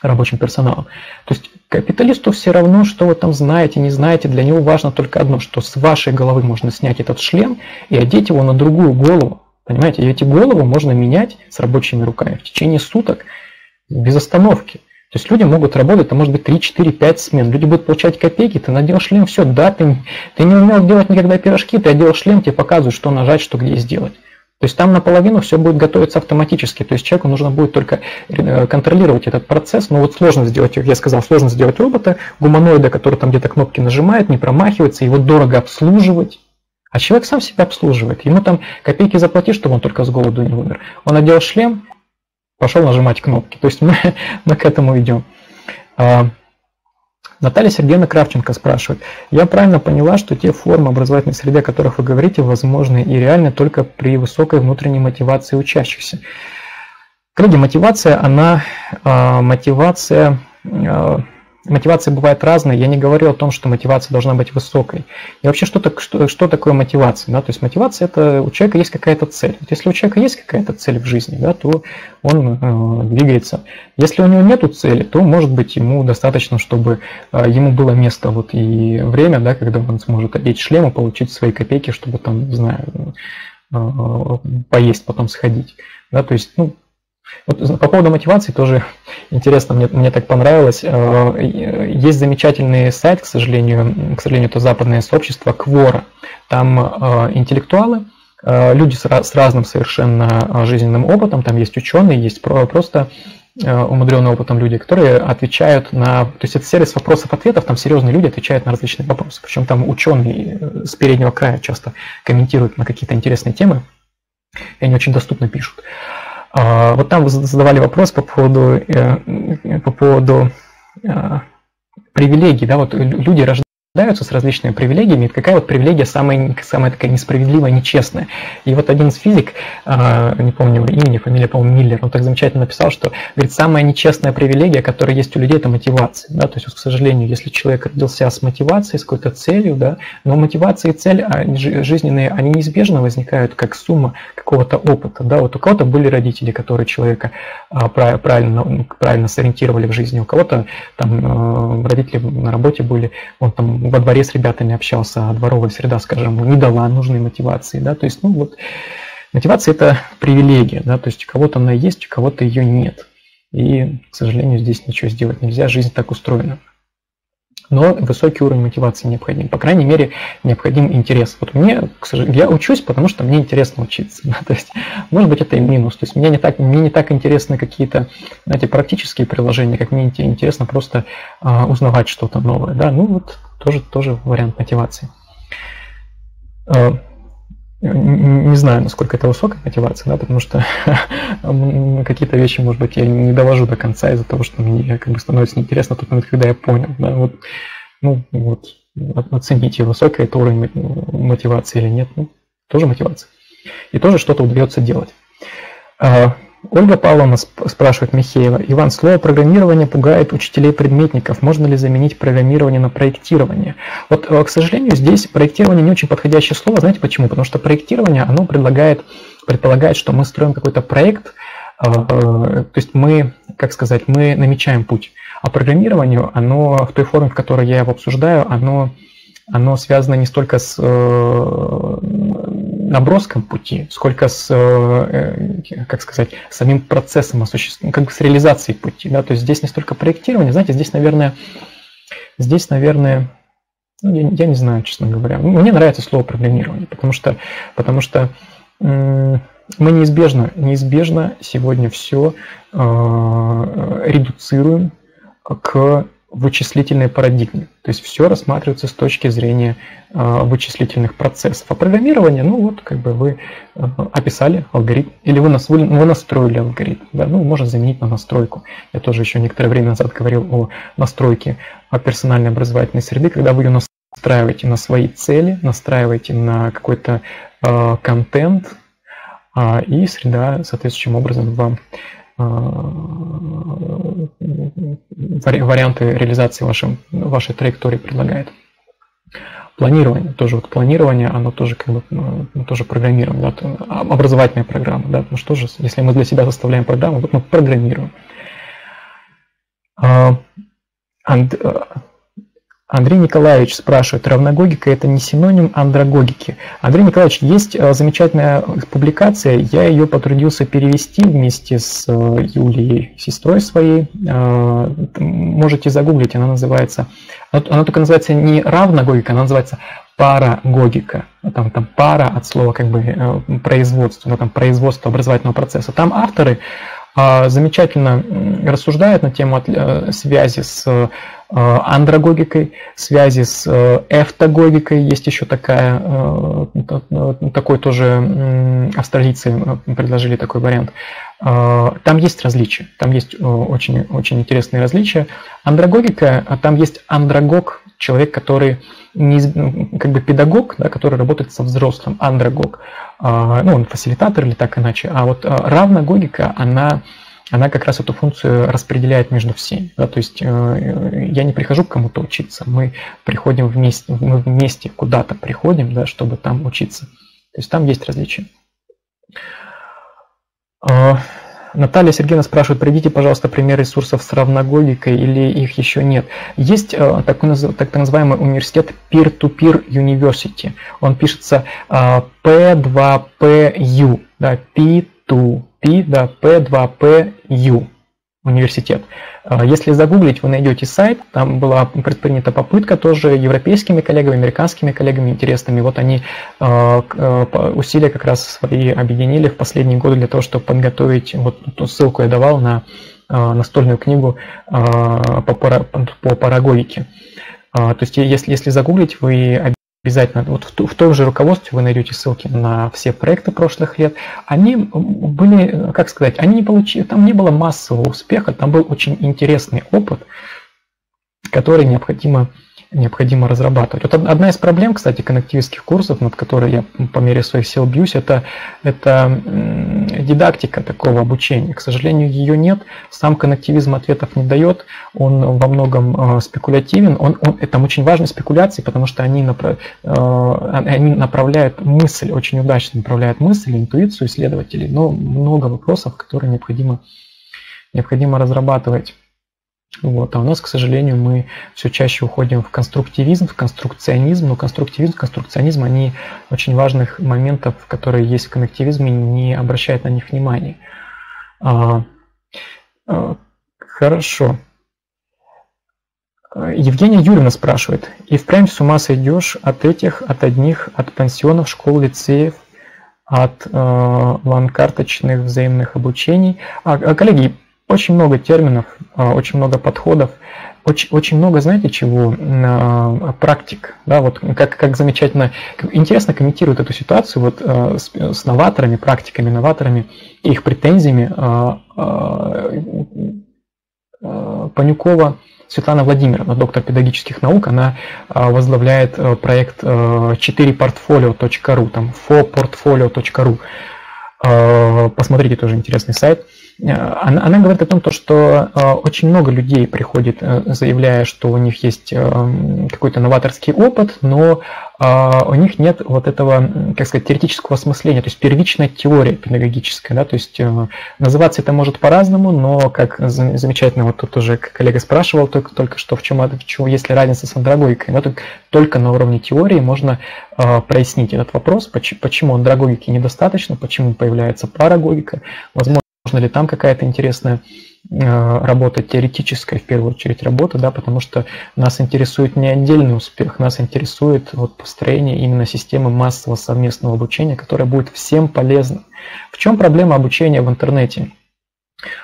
Рабочим персоналом. То есть капиталисту все равно, что вы там знаете, не знаете, для него важно только одно, что с вашей головы можно снять этот шлем и одеть его на другую голову. Понимаете, и эти головы можно менять с рабочими руками в течение суток без остановки. То есть люди могут работать, а может быть 3, 4, 5 смен. Люди будут получать копейки, ты надел шлем, все, да, ты не умел делать никогда пирожки, ты одел шлем, тебе показывают, что нажать, что где сделать. То есть там наполовину все будет готовиться автоматически, то есть человеку нужно будет только контролировать этот процесс, но вот сложно сделать, я сказал, сложно сделать робота, гуманоида, который там где-то кнопки нажимает, не промахивается, его дорого обслуживать, а человек сам себя обслуживает, ему там копейки заплати, чтобы он только с голоду не умер. Он надел шлем, пошел нажимать кнопки, то есть мы к этому идем. Наталья Сергеевна Кравченко спрашивает: я правильно поняла, что те формы образовательной среды, о которых вы говорите, возможны и реальны только при высокой внутренней мотивации учащихся? Коллеги, мотивация, мотивация бывает разная. Я не говорю о том, что мотивация должна быть высокой. И вообще, что такое мотивация? Да? То есть мотивация – это у человека есть какая-то цель. Вот если у человека есть какая-то цель в жизни, да, то он двигается. Если у него нет цели, то, может быть, ему достаточно, чтобы ему было место вот и время, да, когда он сможет одеть шлем и получить свои копейки, чтобы там, не знаю, поесть, потом сходить. Да, то есть, ну, вот по поводу мотивации тоже интересно, мне так понравилось. Есть замечательный сайт, к сожалению, это западное сообщество Quora. Там интеллектуалы, люди с разным совершенно жизненным опытом, там есть ученые, есть просто умудренные опытом люди, которые отвечают на... То есть это сервис вопросов-ответов, там серьезные люди отвечают на различные вопросы. Причем там ученые с переднего края часто комментируют на какие-то интересные темы, и они очень доступно пишут. Вот там задавали вопрос по поводу привилегий. Да? Вот люди рождаются с различными привилегиями. Какая вот привилегия самая такая несправедливая, нечестная? И вот один из физик, не помню имени, фамилия, по-моему, Миллер, он так замечательно написал, что, говорит, самая нечестная привилегия, которая есть у людей, это мотивация. Да? То есть, вот, к сожалению, если человек родился с мотивацией, с какой-то целью, да, но мотивация и цель жизненные, они неизбежно возникают как сумма какого-то опыта. Да? Вот у кого-то были родители, которые человека правильно сориентировали в жизни, у кого-то там родители на работе были, он там во дворе с ребятами общался, а дворовая среда, скажем, не дала нужной мотивации. Да? То есть, ну, вот, мотивация – это привилегия. Да? То есть, у кого-то она есть, у кого-то ее нет. И, к сожалению, здесь ничего сделать нельзя, жизнь так устроена. Но высокий уровень мотивации необходим. По крайней мере, необходим интерес. Вот мне, к сожалению, я учусь, потому что мне интересно учиться. Да? То есть, может быть, это и минус. То есть, мне не так интересны какие-то, знаете, практические приложения, как мне интересно просто узнавать что-то новое. Да? Ну, вот тоже вариант мотивации. Не знаю, насколько это высокая мотивация, да, потому что какие-то вещи, может быть, я не довожу до конца из-за того, что мне как бы становится неинтересно в тот момент, когда я понял. Да, вот, ну, вот, оцените, высокий это уровень мотивации или нет. Ну, тоже мотивация. И тоже что-то удается делать. Ольга Павловна спрашивает Михеева. Иван, слово программирование пугает учителей-предметников. Можно ли заменить программирование на проектирование? Вот, к сожалению, здесь проектирование не очень подходящее слово. Знаете почему? Потому что проектирование, оно предполагает, что мы строим какой-то проект, то есть мы, как сказать, мы намечаем путь. А программированию, оно в той форме, в которой я его обсуждаю, оно связано не столько с наброском пути, сколько с, как сказать, самим процессом осуществления, как бы с реализацией пути. Да? То есть здесь не столько проектирование, знаете, здесь, наверное, ну, я не знаю, честно говоря. Мне нравится слово программирование, потому что мы неизбежно сегодня все редуцируем к вычислительной парадигме. То есть все рассматривается с точки зрения вычислительных процессов. А программирование, ну вот, как бы вы описали алгоритм, или вы настроили алгоритм. Да? Ну, можно заменить на настройку. Я тоже еще некоторое время назад говорил о настройке персональной образовательной среды, когда вы ее настраиваете на свои цели, настраиваете на какой-то контент, и среда соответствующим образом вам варианты реализации вашей траектории предлагает. Планирование тоже, вот планирование, оно тоже как бы, ну, тоже программирование, да, образовательная программа, да, потому что тоже, если мы для себя составляем программу, вот мы программируем. Андрей Николаевич спрашивает, равногогика это не синоним андрогогики? Андрей Николаевич, есть замечательная публикация, я ее потрудился перевести вместе с Юлией, сестрой своей. Можете загуглить, она только называется не равногогика, она называется парагогика. Там пара от слова как бы производство, там производство образовательного процесса. Там авторы замечательно рассуждают на тему связи с андрогогикой, связи с эфтагогикой. Есть еще такой тоже, австралийцы предложили такой вариант. Там есть различия, там есть очень, очень интересные различия. Андрогогика, а там есть андрогог, человек, который как бы педагог, да, который работает со взрослым, андрогог. Ну, он фасилитатор или так иначе. А вот равногогика, она как раз эту функцию распределяет между всеми. Да, то есть я не прихожу к кому-то учиться, мы вместе куда-то приходим, да, чтобы там учиться. То есть там есть различия. Наталья Сергеевна спрашивает, приведите, пожалуйста, пример ресурсов с равногогикой или их еще нет. Есть так называемый университет Peer-to-Peer University. Он пишется P2PU, да, P2P, да, P2PU университет. Если загуглить, вы найдете сайт, там была предпринята попытка тоже европейскими коллегами, американскими коллегами интересными. Вот они усилия как раз свои объединили в последние годы для того, чтобы подготовить, вот ту ссылку я давал на настольную книгу по парагогике. То есть если загуглить, вы обязательно, вот в том же руководстве вы найдете ссылки на все проекты прошлых лет. Они были, как сказать, они не получили, там не было массового успеха, там был очень интересный опыт, который необходимо разрабатывать. Вот одна из проблем, кстати, коннективистских курсов, над которой я по мере своих сил бьюсь, это дидактика такого обучения. К сожалению, ее нет. Сам коннективизм ответов не дает. Он во многом спекулятивен. Там очень важны спекуляции, потому что они направляют мысль, очень удачно направляют мысль, интуицию исследователей. Но много вопросов, которые необходимо разрабатывать. Вот. А у нас, к сожалению, мы все чаще уходим в конструктивизм, в конструкционизм, но конструктивизм, конструкционизм, они очень важных моментов, которые есть в коннективизме, не обращают на них внимания. Хорошо. Евгения Юрьевна спрашивает, и впрямь с ума сойдешь от одних, от пансионов, школ, лицеев, от лан-карточных взаимных обучений. Коллеги, Очень много терминов, очень много подходов, очень много, знаете, чего, практик. Да, вот как замечательно, интересно комментируют эту ситуацию вот, с новаторами, практиками, новаторами и их претензиями Панюкова Светлана Владимировна, доктор педагогических наук. Она возглавляет проект 4portfolio.ru, там 4portfolio.ru. Посмотрите, тоже интересный сайт. Она говорит о том, что очень много людей приходит, заявляя, что у них есть какой-то новаторский опыт, но у них нет вот этого, как сказать, теоретического осмысления, то есть первичная теория педагогическая. Да? То есть называться это может по-разному, но, как замечательно, вот тут уже коллега спрашивал только что, в чем есть ли разница с андрагогикой. Да? Только на уровне теории можно прояснить этот вопрос, почему андрагогики недостаточно, почему появляется парагогика, возможно, ли там какая-то интересная работа, теоретическая в первую очередь работа, да, потому что нас интересует не отдельный успех, нас интересует вот построение именно системы массового совместного обучения, которая будет всем полезна. В чем проблема обучения в интернете?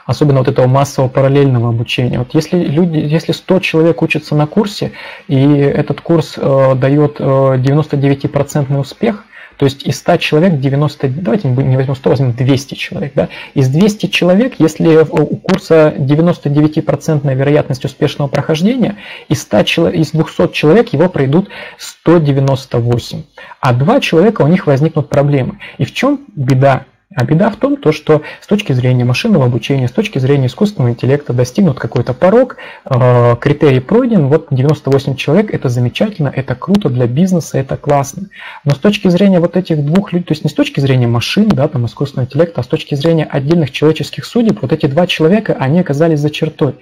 Особенно вот этого массового параллельного обучения. Вот если 100 человек учатся на курсе, и этот курс дает 99% успех, то есть из 100 человек 90, давайте не возьмем 100, возьмем 200 человек. Да? Из 200 человек, если у курса 99% вероятность успешного прохождения, из 200 человек его пройдут 198, а 2 человека у них возникнут проблемы. И в чем беда? А беда в том, что с точки зрения машинного обучения, с точки зрения искусственного интеллекта достигнут какой-то порог, критерий пройден, вот 98 человек, это замечательно, это круто для бизнеса, это классно. Но с точки зрения вот этих двух людей, то есть не с точки зрения машин, да, там, искусственного интеллекта, а с точки зрения отдельных человеческих судеб, вот эти 2 человека, они оказались за чертой.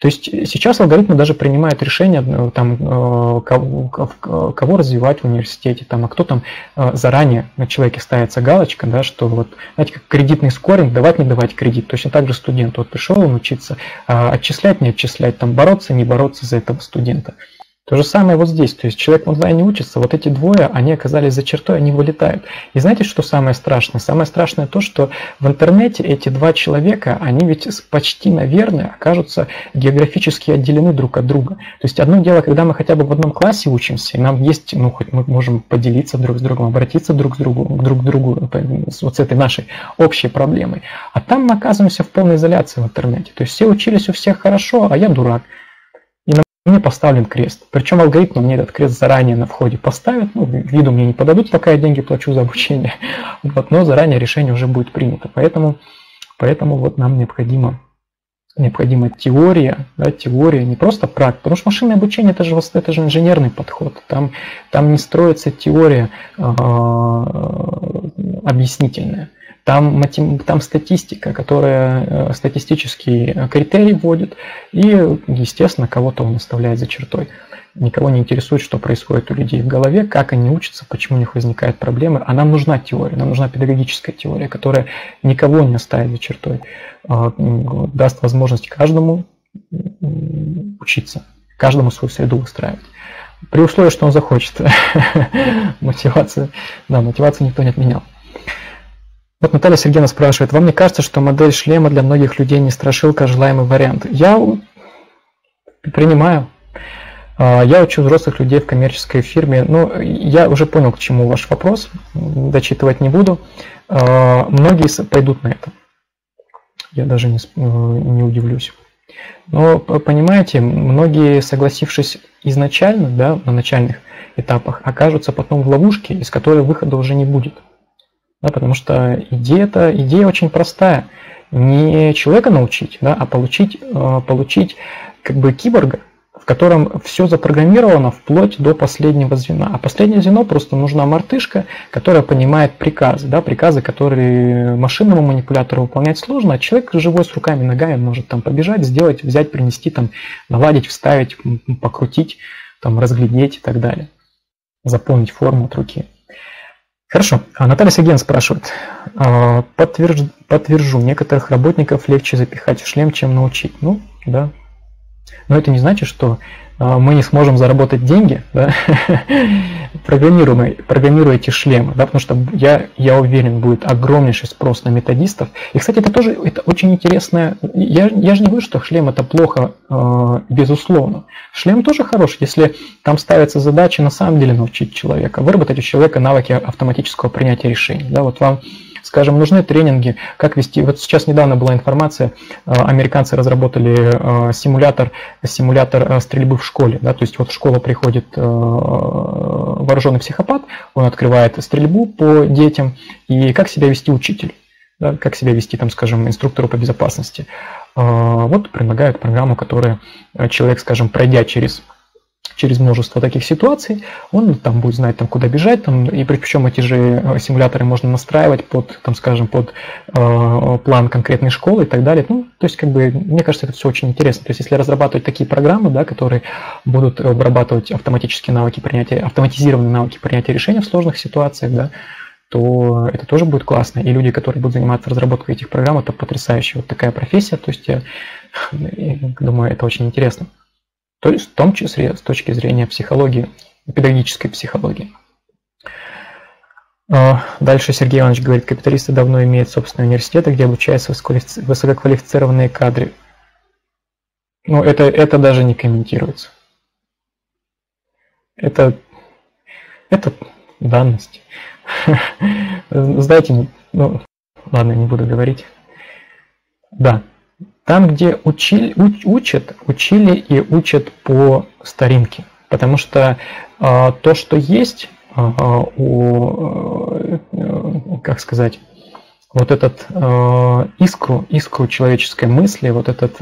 То есть сейчас алгоритмы даже принимают решение, там, кого развивать в университете, там, а кто там заранее на человеке ставится галочка, да, что вот, знаете, как кредитный скоринг, давать, не давать кредит. Точно так же студент, вот пришел он учиться, отчислять, не отчислять, там, бороться, не бороться за этого студента. То же самое вот здесь, то есть человек онлайн учится, вот эти двое, они оказались за чертой, они вылетают. И знаете, что самое страшное? Самое страшное то, что в интернете эти 2 человека, они ведь почти, наверное, окажутся географически отделены друг от друга. То есть одно дело, когда мы хотя бы в одном классе учимся, и нам есть, ну, хоть мы можем поделиться друг с другом, обратиться друг к другу, вот с этой нашей общей проблемой. А там мы оказываемся в полной изоляции в интернете. То есть все учились у всех хорошо, а я дурак. Мне поставлен крест. Причем алгоритм мне этот крест заранее на входе поставит. Ну, виду мне не подадут, пока я деньги плачу за обучение. Вот, но заранее решение уже будет принято. Поэтому вот нам необходима теория, да, теория, не просто практика. Потому что машинное обучение это же инженерный подход. Там не строится теория объяснительная. Там статистика, которая статистические критерии вводит, и, естественно, кого-то он оставляет за чертой. Никого не интересует, что происходит у людей в голове, как они учатся, почему у них возникают проблемы. А нам нужна теория, нам нужна педагогическая теория, которая никого не оставит за чертой, даст возможность каждому учиться, каждому свою среду выстраивать. При условии, что он захочет. Мотивацию никто не отменял. Вот Наталья Сергеевна спрашивает, вам не кажется, что модель шлема для многих людей не страшилка, желаемый вариант? Я принимаю. Я учу взрослых людей в коммерческой фирме. Но я уже понял, к чему ваш вопрос. Дочитывать не буду. Многие пойдут на это. Я даже не удивлюсь. Но, понимаете, многие, согласившись изначально, да, на начальных этапах, окажутся потом в ловушке, из которой выхода уже не будет. Да, потому что идея очень простая. Не человека научить, да, а получить как бы киборга, в котором все запрограммировано вплоть до последнего звена. А последнее звено просто нужна мартышка, которая понимает приказы. Да, приказы, которые машинному манипулятору выполнять сложно, а человек живой с руками, ногами может там побежать, сделать, взять, принести, там, наладить, вставить, покрутить, там, разглядеть и так далее. Заполнить форму от руки. Хорошо. Наталья Сергеевна спрашивает. Подтвержу, некоторых работников легче запихать в шлем, чем научить. Ну, да. Но это не значит, что мы не сможем заработать деньги, да, программируя эти шлемы, да, потому что я уверен, будет огромнейший спрос на методистов. И, кстати, это тоже очень интересное. Я же не говорю, что шлем это плохо, безусловно. Шлем тоже хорош, если там ставятся задачи на самом деле научить человека, выработать у человека навыки автоматического принятия решений. Да, вот вам, скажем, нужны тренинги, как вести. Вот сейчас недавно была информация, американцы разработали симулятор стрельбы в школе. Да? То есть вот в школу приходит вооруженный психопат, он открывает стрельбу по детям, и как себя вести учитель, да? Как себя вести, там, скажем, инструктору по безопасности. Вот предлагают программу, которая человек, скажем, пройдя через множество таких ситуаций, он там будет знать, там, куда бежать, там, и причем эти же симуляторы можно настраивать под, там, скажем, под план конкретной школы и так далее. Ну, то есть, как бы, мне кажется, это все очень интересно. То есть, если разрабатывать такие программы, да, которые будут обрабатывать автоматические навыки принятия, автоматизированные навыки принятия решений в сложных ситуациях, да, то это тоже будет классно. И люди, которые будут заниматься разработкой этих программ, это потрясающая вот такая профессия. То есть, я думаю, это очень интересно. То есть, в том числе с точки зрения психологии, педагогической психологии. Дальше Сергей Иванович говорит, капиталисты давно имеют собственные университеты, где обучаются высококвалифицированные кадры. Но это даже не комментируется. Это данность. Знаете, ну ладно, не буду говорить. Да. Там, где учили и учат по старинке. Потому что то, что есть как сказать, вот этот искру человеческой мысли, вот этот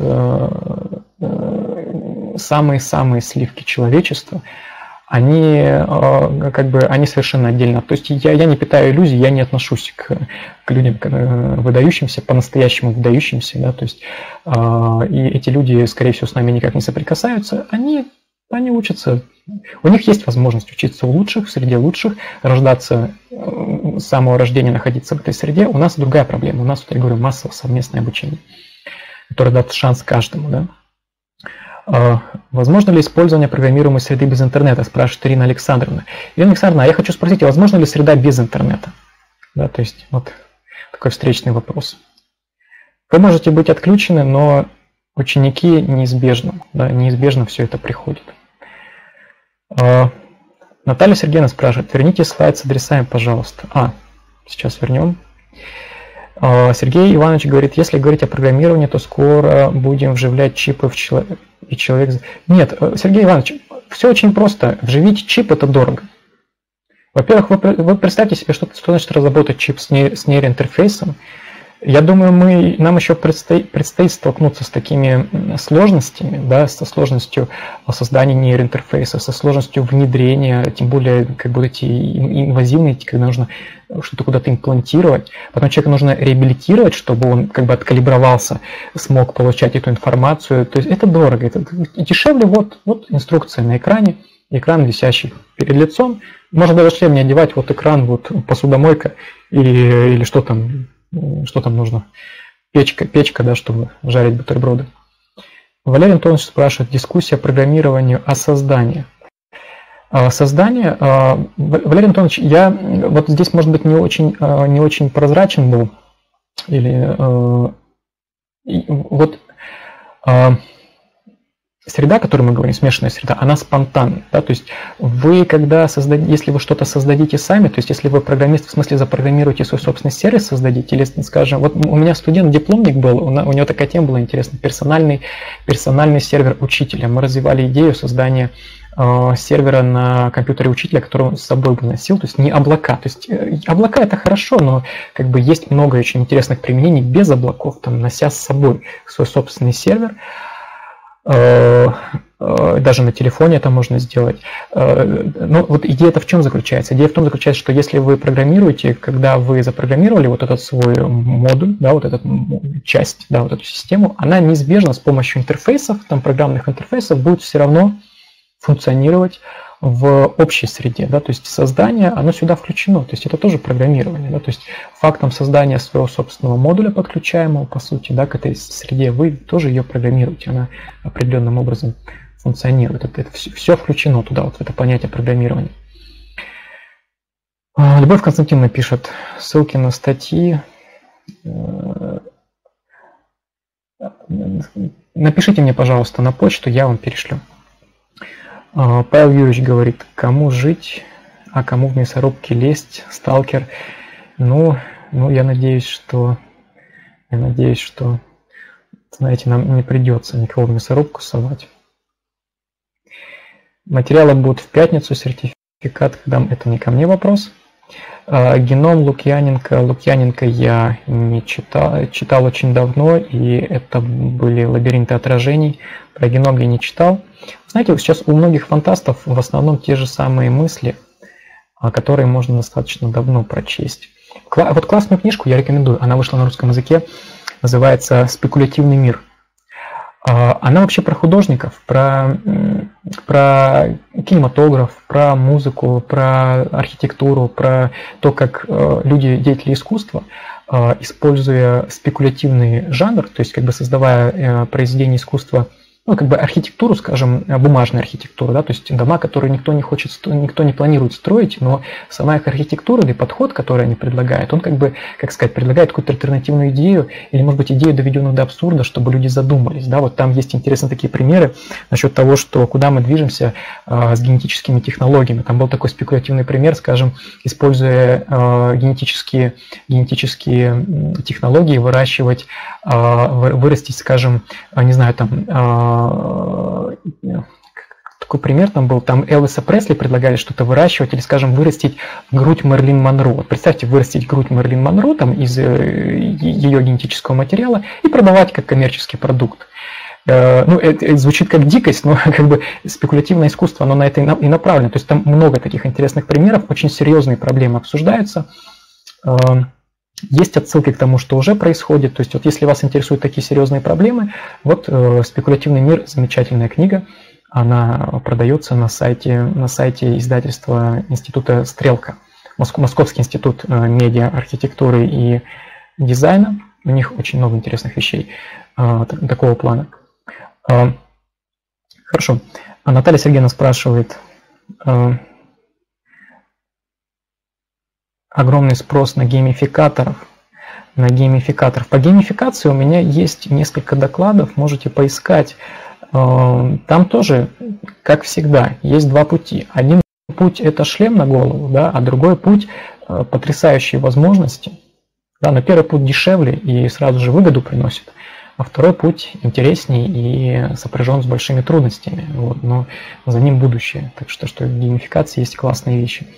самые-самые сливки человечества, они как бы они совершенно отдельно. То есть я не питаю иллюзий, я не отношусь к людям выдающимся, по-настоящему выдающимся, да, то есть и эти люди, скорее всего, с нами никак не соприкасаются, они учатся. У них есть возможность учиться у лучших, среди лучших, рождаться с самого рождения, находиться в этой среде. У нас другая проблема. У нас, вот я говорю, массовое совместное обучение, которое даст шанс каждому, да. Возможно ли использование программируемой среды без интернета, спрашивает Ирина Александровна. Ирина Александровна, я хочу спросить, возможно ли среда без интернета? Да, то есть вот такой встречный вопрос. Вы можете быть отключены, но ученики неизбежно, да, неизбежно все это приходит. Наталья Сергеевна спрашивает, верните слайд с адресами, пожалуйста. Сейчас вернем. Сергей Иванович говорит, если говорить о программировании, то скоро будем вживлять чипы в человека. И человек... Нет, Сергей Иванович, все очень просто. Вживить чип – это дорого. Во-первых, вы представьте себе, что значит разработать чип с нейроинтерфейсом. Я думаю, нам еще предстоит столкнуться с такими сложностями, да, со сложностью создания нейроинтерфейса, со сложностью внедрения, тем более как бы эти инвазивные, когда нужно что-то куда-то имплантировать. Потом человека нужно реабилитировать, чтобы он как бы откалибровался, смог получать эту информацию. То есть это дорого. Это дешевле. Вот инструкция на экране, экран, висящий перед лицом. Можно даже шлем не одевать, вот экран, вот посудомойка или что там. Что там нужно? Печка, да, чтобы жарить бутерброды. Валерий Антонович спрашивает, дискуссия о программировании, о создании. Создание, Валерий Антонович, я вот здесь, может быть, не очень прозрачен был. Или вот среда, о которой мы говорим, смешанная среда, она спонтанна. Да? То есть вы, когда создадите, если вы что-то создадите сами, то есть если вы программист, в смысле запрограммируете свой собственный сервис, создадите, или, скажем, вот у меня студент-дипломник был, у него такая тема была интересная, персональный сервер учителя. Мы развивали идею создания сервера на компьютере учителя, который он с собой бы носил, то есть не облака. То есть облака это хорошо, но как бы есть много очень интересных применений без облаков, там, нося с собой свой собственный сервер. Даже на телефоне это можно сделать. Но вот идея-то в чем заключается? Идея в том заключается, что если вы программируете, когда вы запрограммировали вот этот свой модуль, да, вот эту часть, да, вот эту систему, она неизбежно с помощью интерфейсов, там программных интерфейсов будет все равно функционировать в общей среде, да, то есть создание, оно сюда включено, то есть это тоже программирование, да, то есть фактом создания своего собственного модуля, подключаемого, по сути, да, к этой среде, вы тоже ее программируете, она определенным образом функционирует, это все включено туда, вот в это понятие программирования. Любовь Константиновна пишет, ссылки на статьи, напишите мне, пожалуйста, на почту, я вам перешлю. Павел Юрьевич говорит, кому жить, а кому в мясорубке лезть, сталкер. Ну, я надеюсь, что, знаете, нам не придется никого в мясорубку совать. Материалы будут в пятницу, сертификат, когда это не ко мне вопрос. Геном Лукьяненко я не читал очень давно, и это были лабиринты отражений. Про геном я не читал. Знаете, сейчас у многих фантастов в основном те же самые мысли, которые можно достаточно давно прочесть. Вот классную книжку я рекомендую, она вышла на русском языке, называется «Спекулятивный мир». Она вообще про художников, про кинематограф, про музыку, про архитектуру, про то, как люди, деятели искусства, используя спекулятивный жанр, то есть как бы создавая произведение искусства, ну, как бы архитектуру, скажем, бумажную архитектуру, да, то есть дома, которые никто не планирует строить, но сама их архитектура или подход, который они предлагают, он как бы, как сказать, предлагает какую-то альтернативную идею, или, может быть, идею, доведенную до абсурда, чтобы люди задумались, да, вот там есть интересные такие примеры насчет того, что куда мы движемся с генетическими технологиями, там был такой спекулятивный пример, скажем, используя генетические технологии, вырастить, скажем, не знаю, там, такой пример там был, там Элвиса Пресли предлагали что-то выращивать, или, скажем, вырастить грудь Мерлин Монро. Вот представьте, вырастить грудь Мерлин Монро там, из ее генетического материала и продавать как коммерческий продукт. Ну, это звучит как дикость, но как бы спекулятивное искусство, оно на это и направлено. То есть там много таких интересных примеров, очень серьезные проблемы обсуждаются. Есть отсылки к тому, что уже происходит. То есть, вот если вас интересуют такие серьезные проблемы, вот «Спекулятивный мир» – замечательная книга. Она продается на сайте издательства Института Стрелка. Московский институт медиа, архитектуры и дизайна. У них очень много интересных вещей такого плана. Хорошо. Наталья Сергеевна спрашивает… Огромный спрос на геймификаторов. По геймификации у меня есть несколько докладов, можете поискать. Там тоже, как всегда, есть два пути. Один путь – это шлем на голову, да, а другой путь – потрясающие возможности. Да, но первый путь дешевле и сразу же выгоду приносит, а второй путь интереснее и сопряжен с большими трудностями. Вот, но за ним будущее. Так что в геймификации есть классные вещи.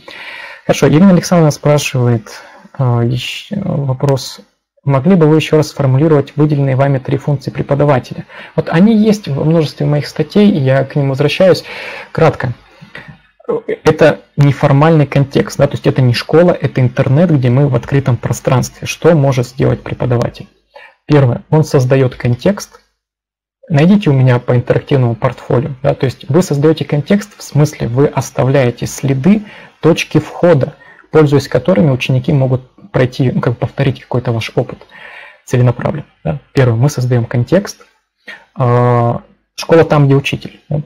Хорошо, Ирина Александровна спрашивает вопрос. Могли бы вы еще раз сформулировать выделенные вами три функции преподавателя? Вот они есть во множестве моих статей, и я к ним возвращаюсь. Кратко. Это неформальный контекст, да, то есть это не школа, это интернет, где мы в открытом пространстве. Что может сделать преподаватель? Первое, он создает контекст. Найдите у меня по интерактивному портфолио. Да, то есть вы создаете контекст, в смысле вы оставляете следы, точки входа, пользуясь которыми ученики могут пройти, ну, как бы повторить какой-то ваш опыт целенаправленно. Да. Первое, мы создаем контекст. Школа там, где учитель. Да.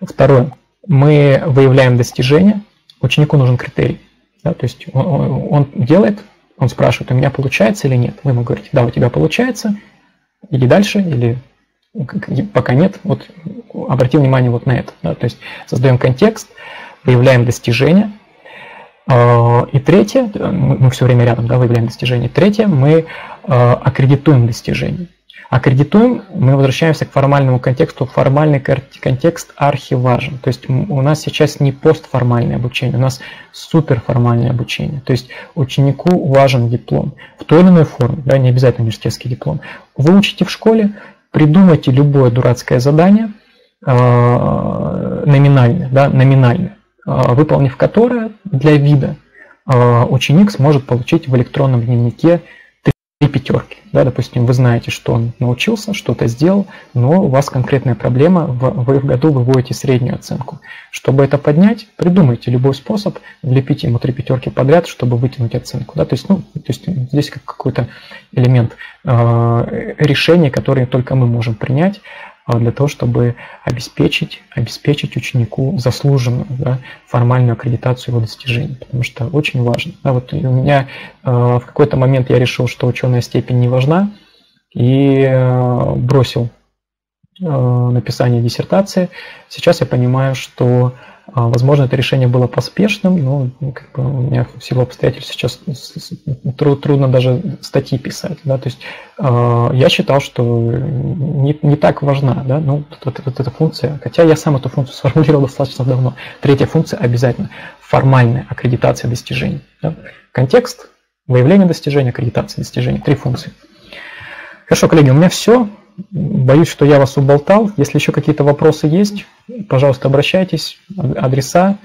Второе, мы выявляем достижения. Ученику нужен критерий. Да, то есть он делает, он спрашивает, у меня получается или нет. Вы ему говорите, да, у тебя получается, иди дальше, или... Пока нет, вот обрати внимание вот на это. Да, то есть создаем контекст, выявляем достижения. И третье, мы все время рядом, да, выявляем достижения. Третье, мы аккредитуем достижения. Аккредитуем, мы возвращаемся к формальному контексту. Формальный контекст архиважен. То есть у нас сейчас не постформальное обучение, у нас суперформальное обучение. То есть ученику важен диплом в той или иной форме, да, не обязательно университетский диплом. Вы учите в школе, придумайте любое дурацкое задание, номинальное, выполнив которое для вида, ученик сможет получить в электронном дневнике три пятерки. Да, допустим, вы знаете, что он научился, что-то сделал, но у вас конкретная проблема, вы в году выводите среднюю оценку. Чтобы это поднять, придумайте любой способ, влепите ему три пятерки подряд, чтобы вытянуть оценку. Да, то есть, здесь как какой-то элемент решения, который только мы можем принять, для того, чтобы обеспечить ученику заслуженную, да, формальную аккредитацию его достижений. Потому что очень важно. Да, вот у меня в какой-то момент я решил, что ученая степень не важна, и бросил написание диссертации. Сейчас я понимаю, что, возможно, это решение было поспешным, но как бы, у меня в силу обстоятельств сейчас трудно даже статьи писать. Да? То есть я считал, что не так важна, да? Эта функция, хотя я сам эту функцию сформулировал достаточно давно. Третья функция обязательно – формальная аккредитация достижений. Да? Контекст, выявление достижений, аккредитация достижений. Три функции. Хорошо, коллеги, у меня все. Боюсь, что я вас уболтал. Если еще какие-то вопросы есть, пожалуйста, обращайтесь. Адреса.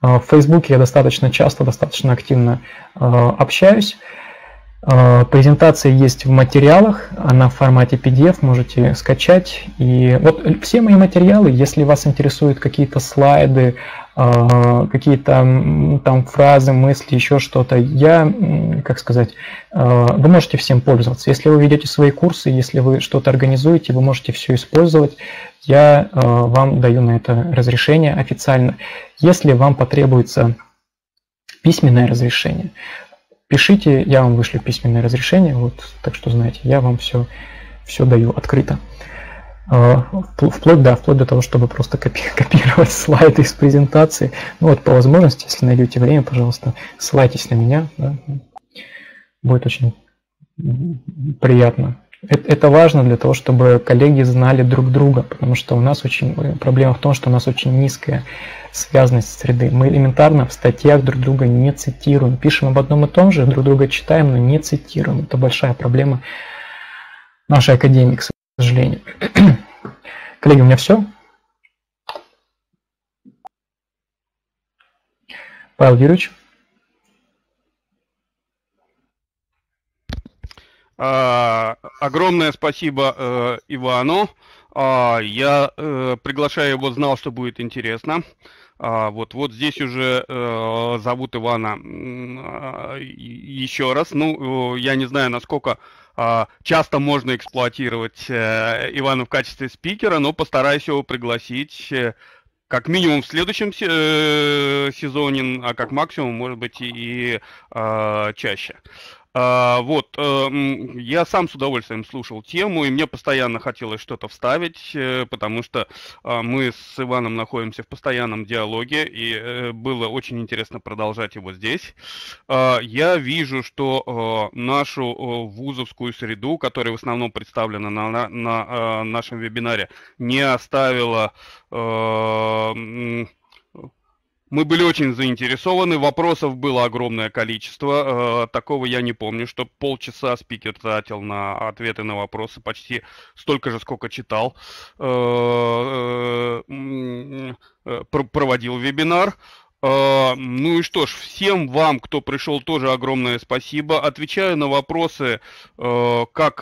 В Фейсбуке я достаточно часто, достаточно активно общаюсь. Презентация есть в материалах. Она в формате PDF, можете скачать. И вот все мои материалы, если вас интересуют какие-то слайды, какие-то там фразы, мысли, еще что-то, я, как сказать, вы можете всем пользоваться. Если вы ведете свои курсы, если вы что-то организуете, вы можете все использовать. Я вам даю на это разрешение официально. Если вам потребуется письменное разрешение, пишите, я вам вышлю письменное разрешение, вот, так что знаете, я вам все даю открыто. Вплоть до того, чтобы просто копировать слайды из презентации. Ну вот по возможности, если найдете время, пожалуйста, ссылайтесь на меня. Да? Будет очень приятно. Это важно для того, чтобы коллеги знали друг друга, потому что у нас проблема в том, что у нас очень низкая связанность среды. Мы элементарно в статьях друг друга не цитируем. Пишем об одном и том же, друг друга читаем, но не цитируем. Это большая проблема нашей академии, к сожалению. Коллеги, у меня все. Павел Юрьевич. Огромное спасибо Ивану. Я приглашаю его, знал, что будет интересно. Вот здесь уже зовут Ивана еще раз. Ну, я не знаю, насколько часто можно эксплуатировать Ивана в качестве спикера, но постараюсь его пригласить как минимум в следующем сезоне, а как максимум, может быть, и чаще. Я сам с удовольствием слушал тему, и мне постоянно хотелось что-то вставить, потому что мы с Иваном находимся в постоянном диалоге, и было очень интересно продолжать его здесь. Я вижу, что нашу вузовскую среду, которая в основном представлена на нашем вебинаре, не оставила... Мы были очень заинтересованы, вопросов было огромное количество, такого я не помню, что полчаса спикер тратил на ответы на вопросы, почти столько же, сколько читал, проводил вебинар. Ну и что ж, всем вам, кто пришел, тоже огромное спасибо. Отвечаю на вопросы, как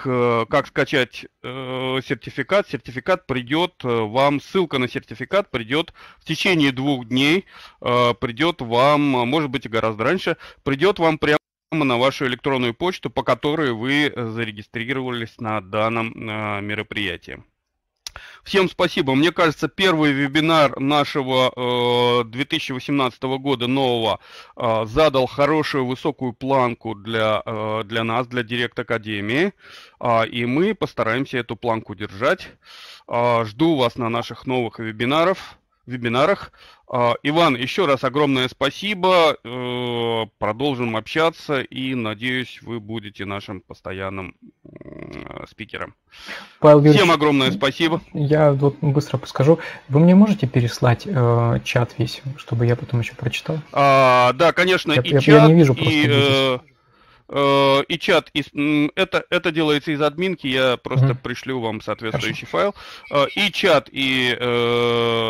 скачать сертификат. Сертификат придет вам, ссылка на сертификат придет в течение 2 дней, придет вам, может быть, и гораздо раньше, придет вам прямо на вашу электронную почту, по которой вы зарегистрировались на данном мероприятии. Всем спасибо. Мне кажется, первый вебинар нашего 2018 года нового задал хорошую высокую планку для нас, для Директ Академии. И мы постараемся эту планку держать. Жду вас на наших новых вебинарах. Иван, еще раз огромное спасибо. Продолжим общаться и, надеюсь, вы будете нашим постоянным спикером. Павел Юрьевич, всем огромное спасибо. Я вот быстро подскажу. Вы мне можете переслать чат весь, чтобы я потом еще прочитал? Да, конечно. Я не вижу просто. И чат, это делается из админки, я просто пришлю вам соответствующий файл. И чат, и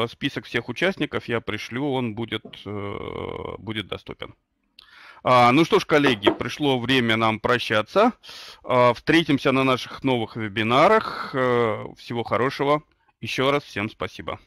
список всех участников я пришлю, он будет доступен. Ну что ж, коллеги, пришло время нам прощаться. Встретимся на наших новых вебинарах. Всего хорошего. Еще раз всем спасибо.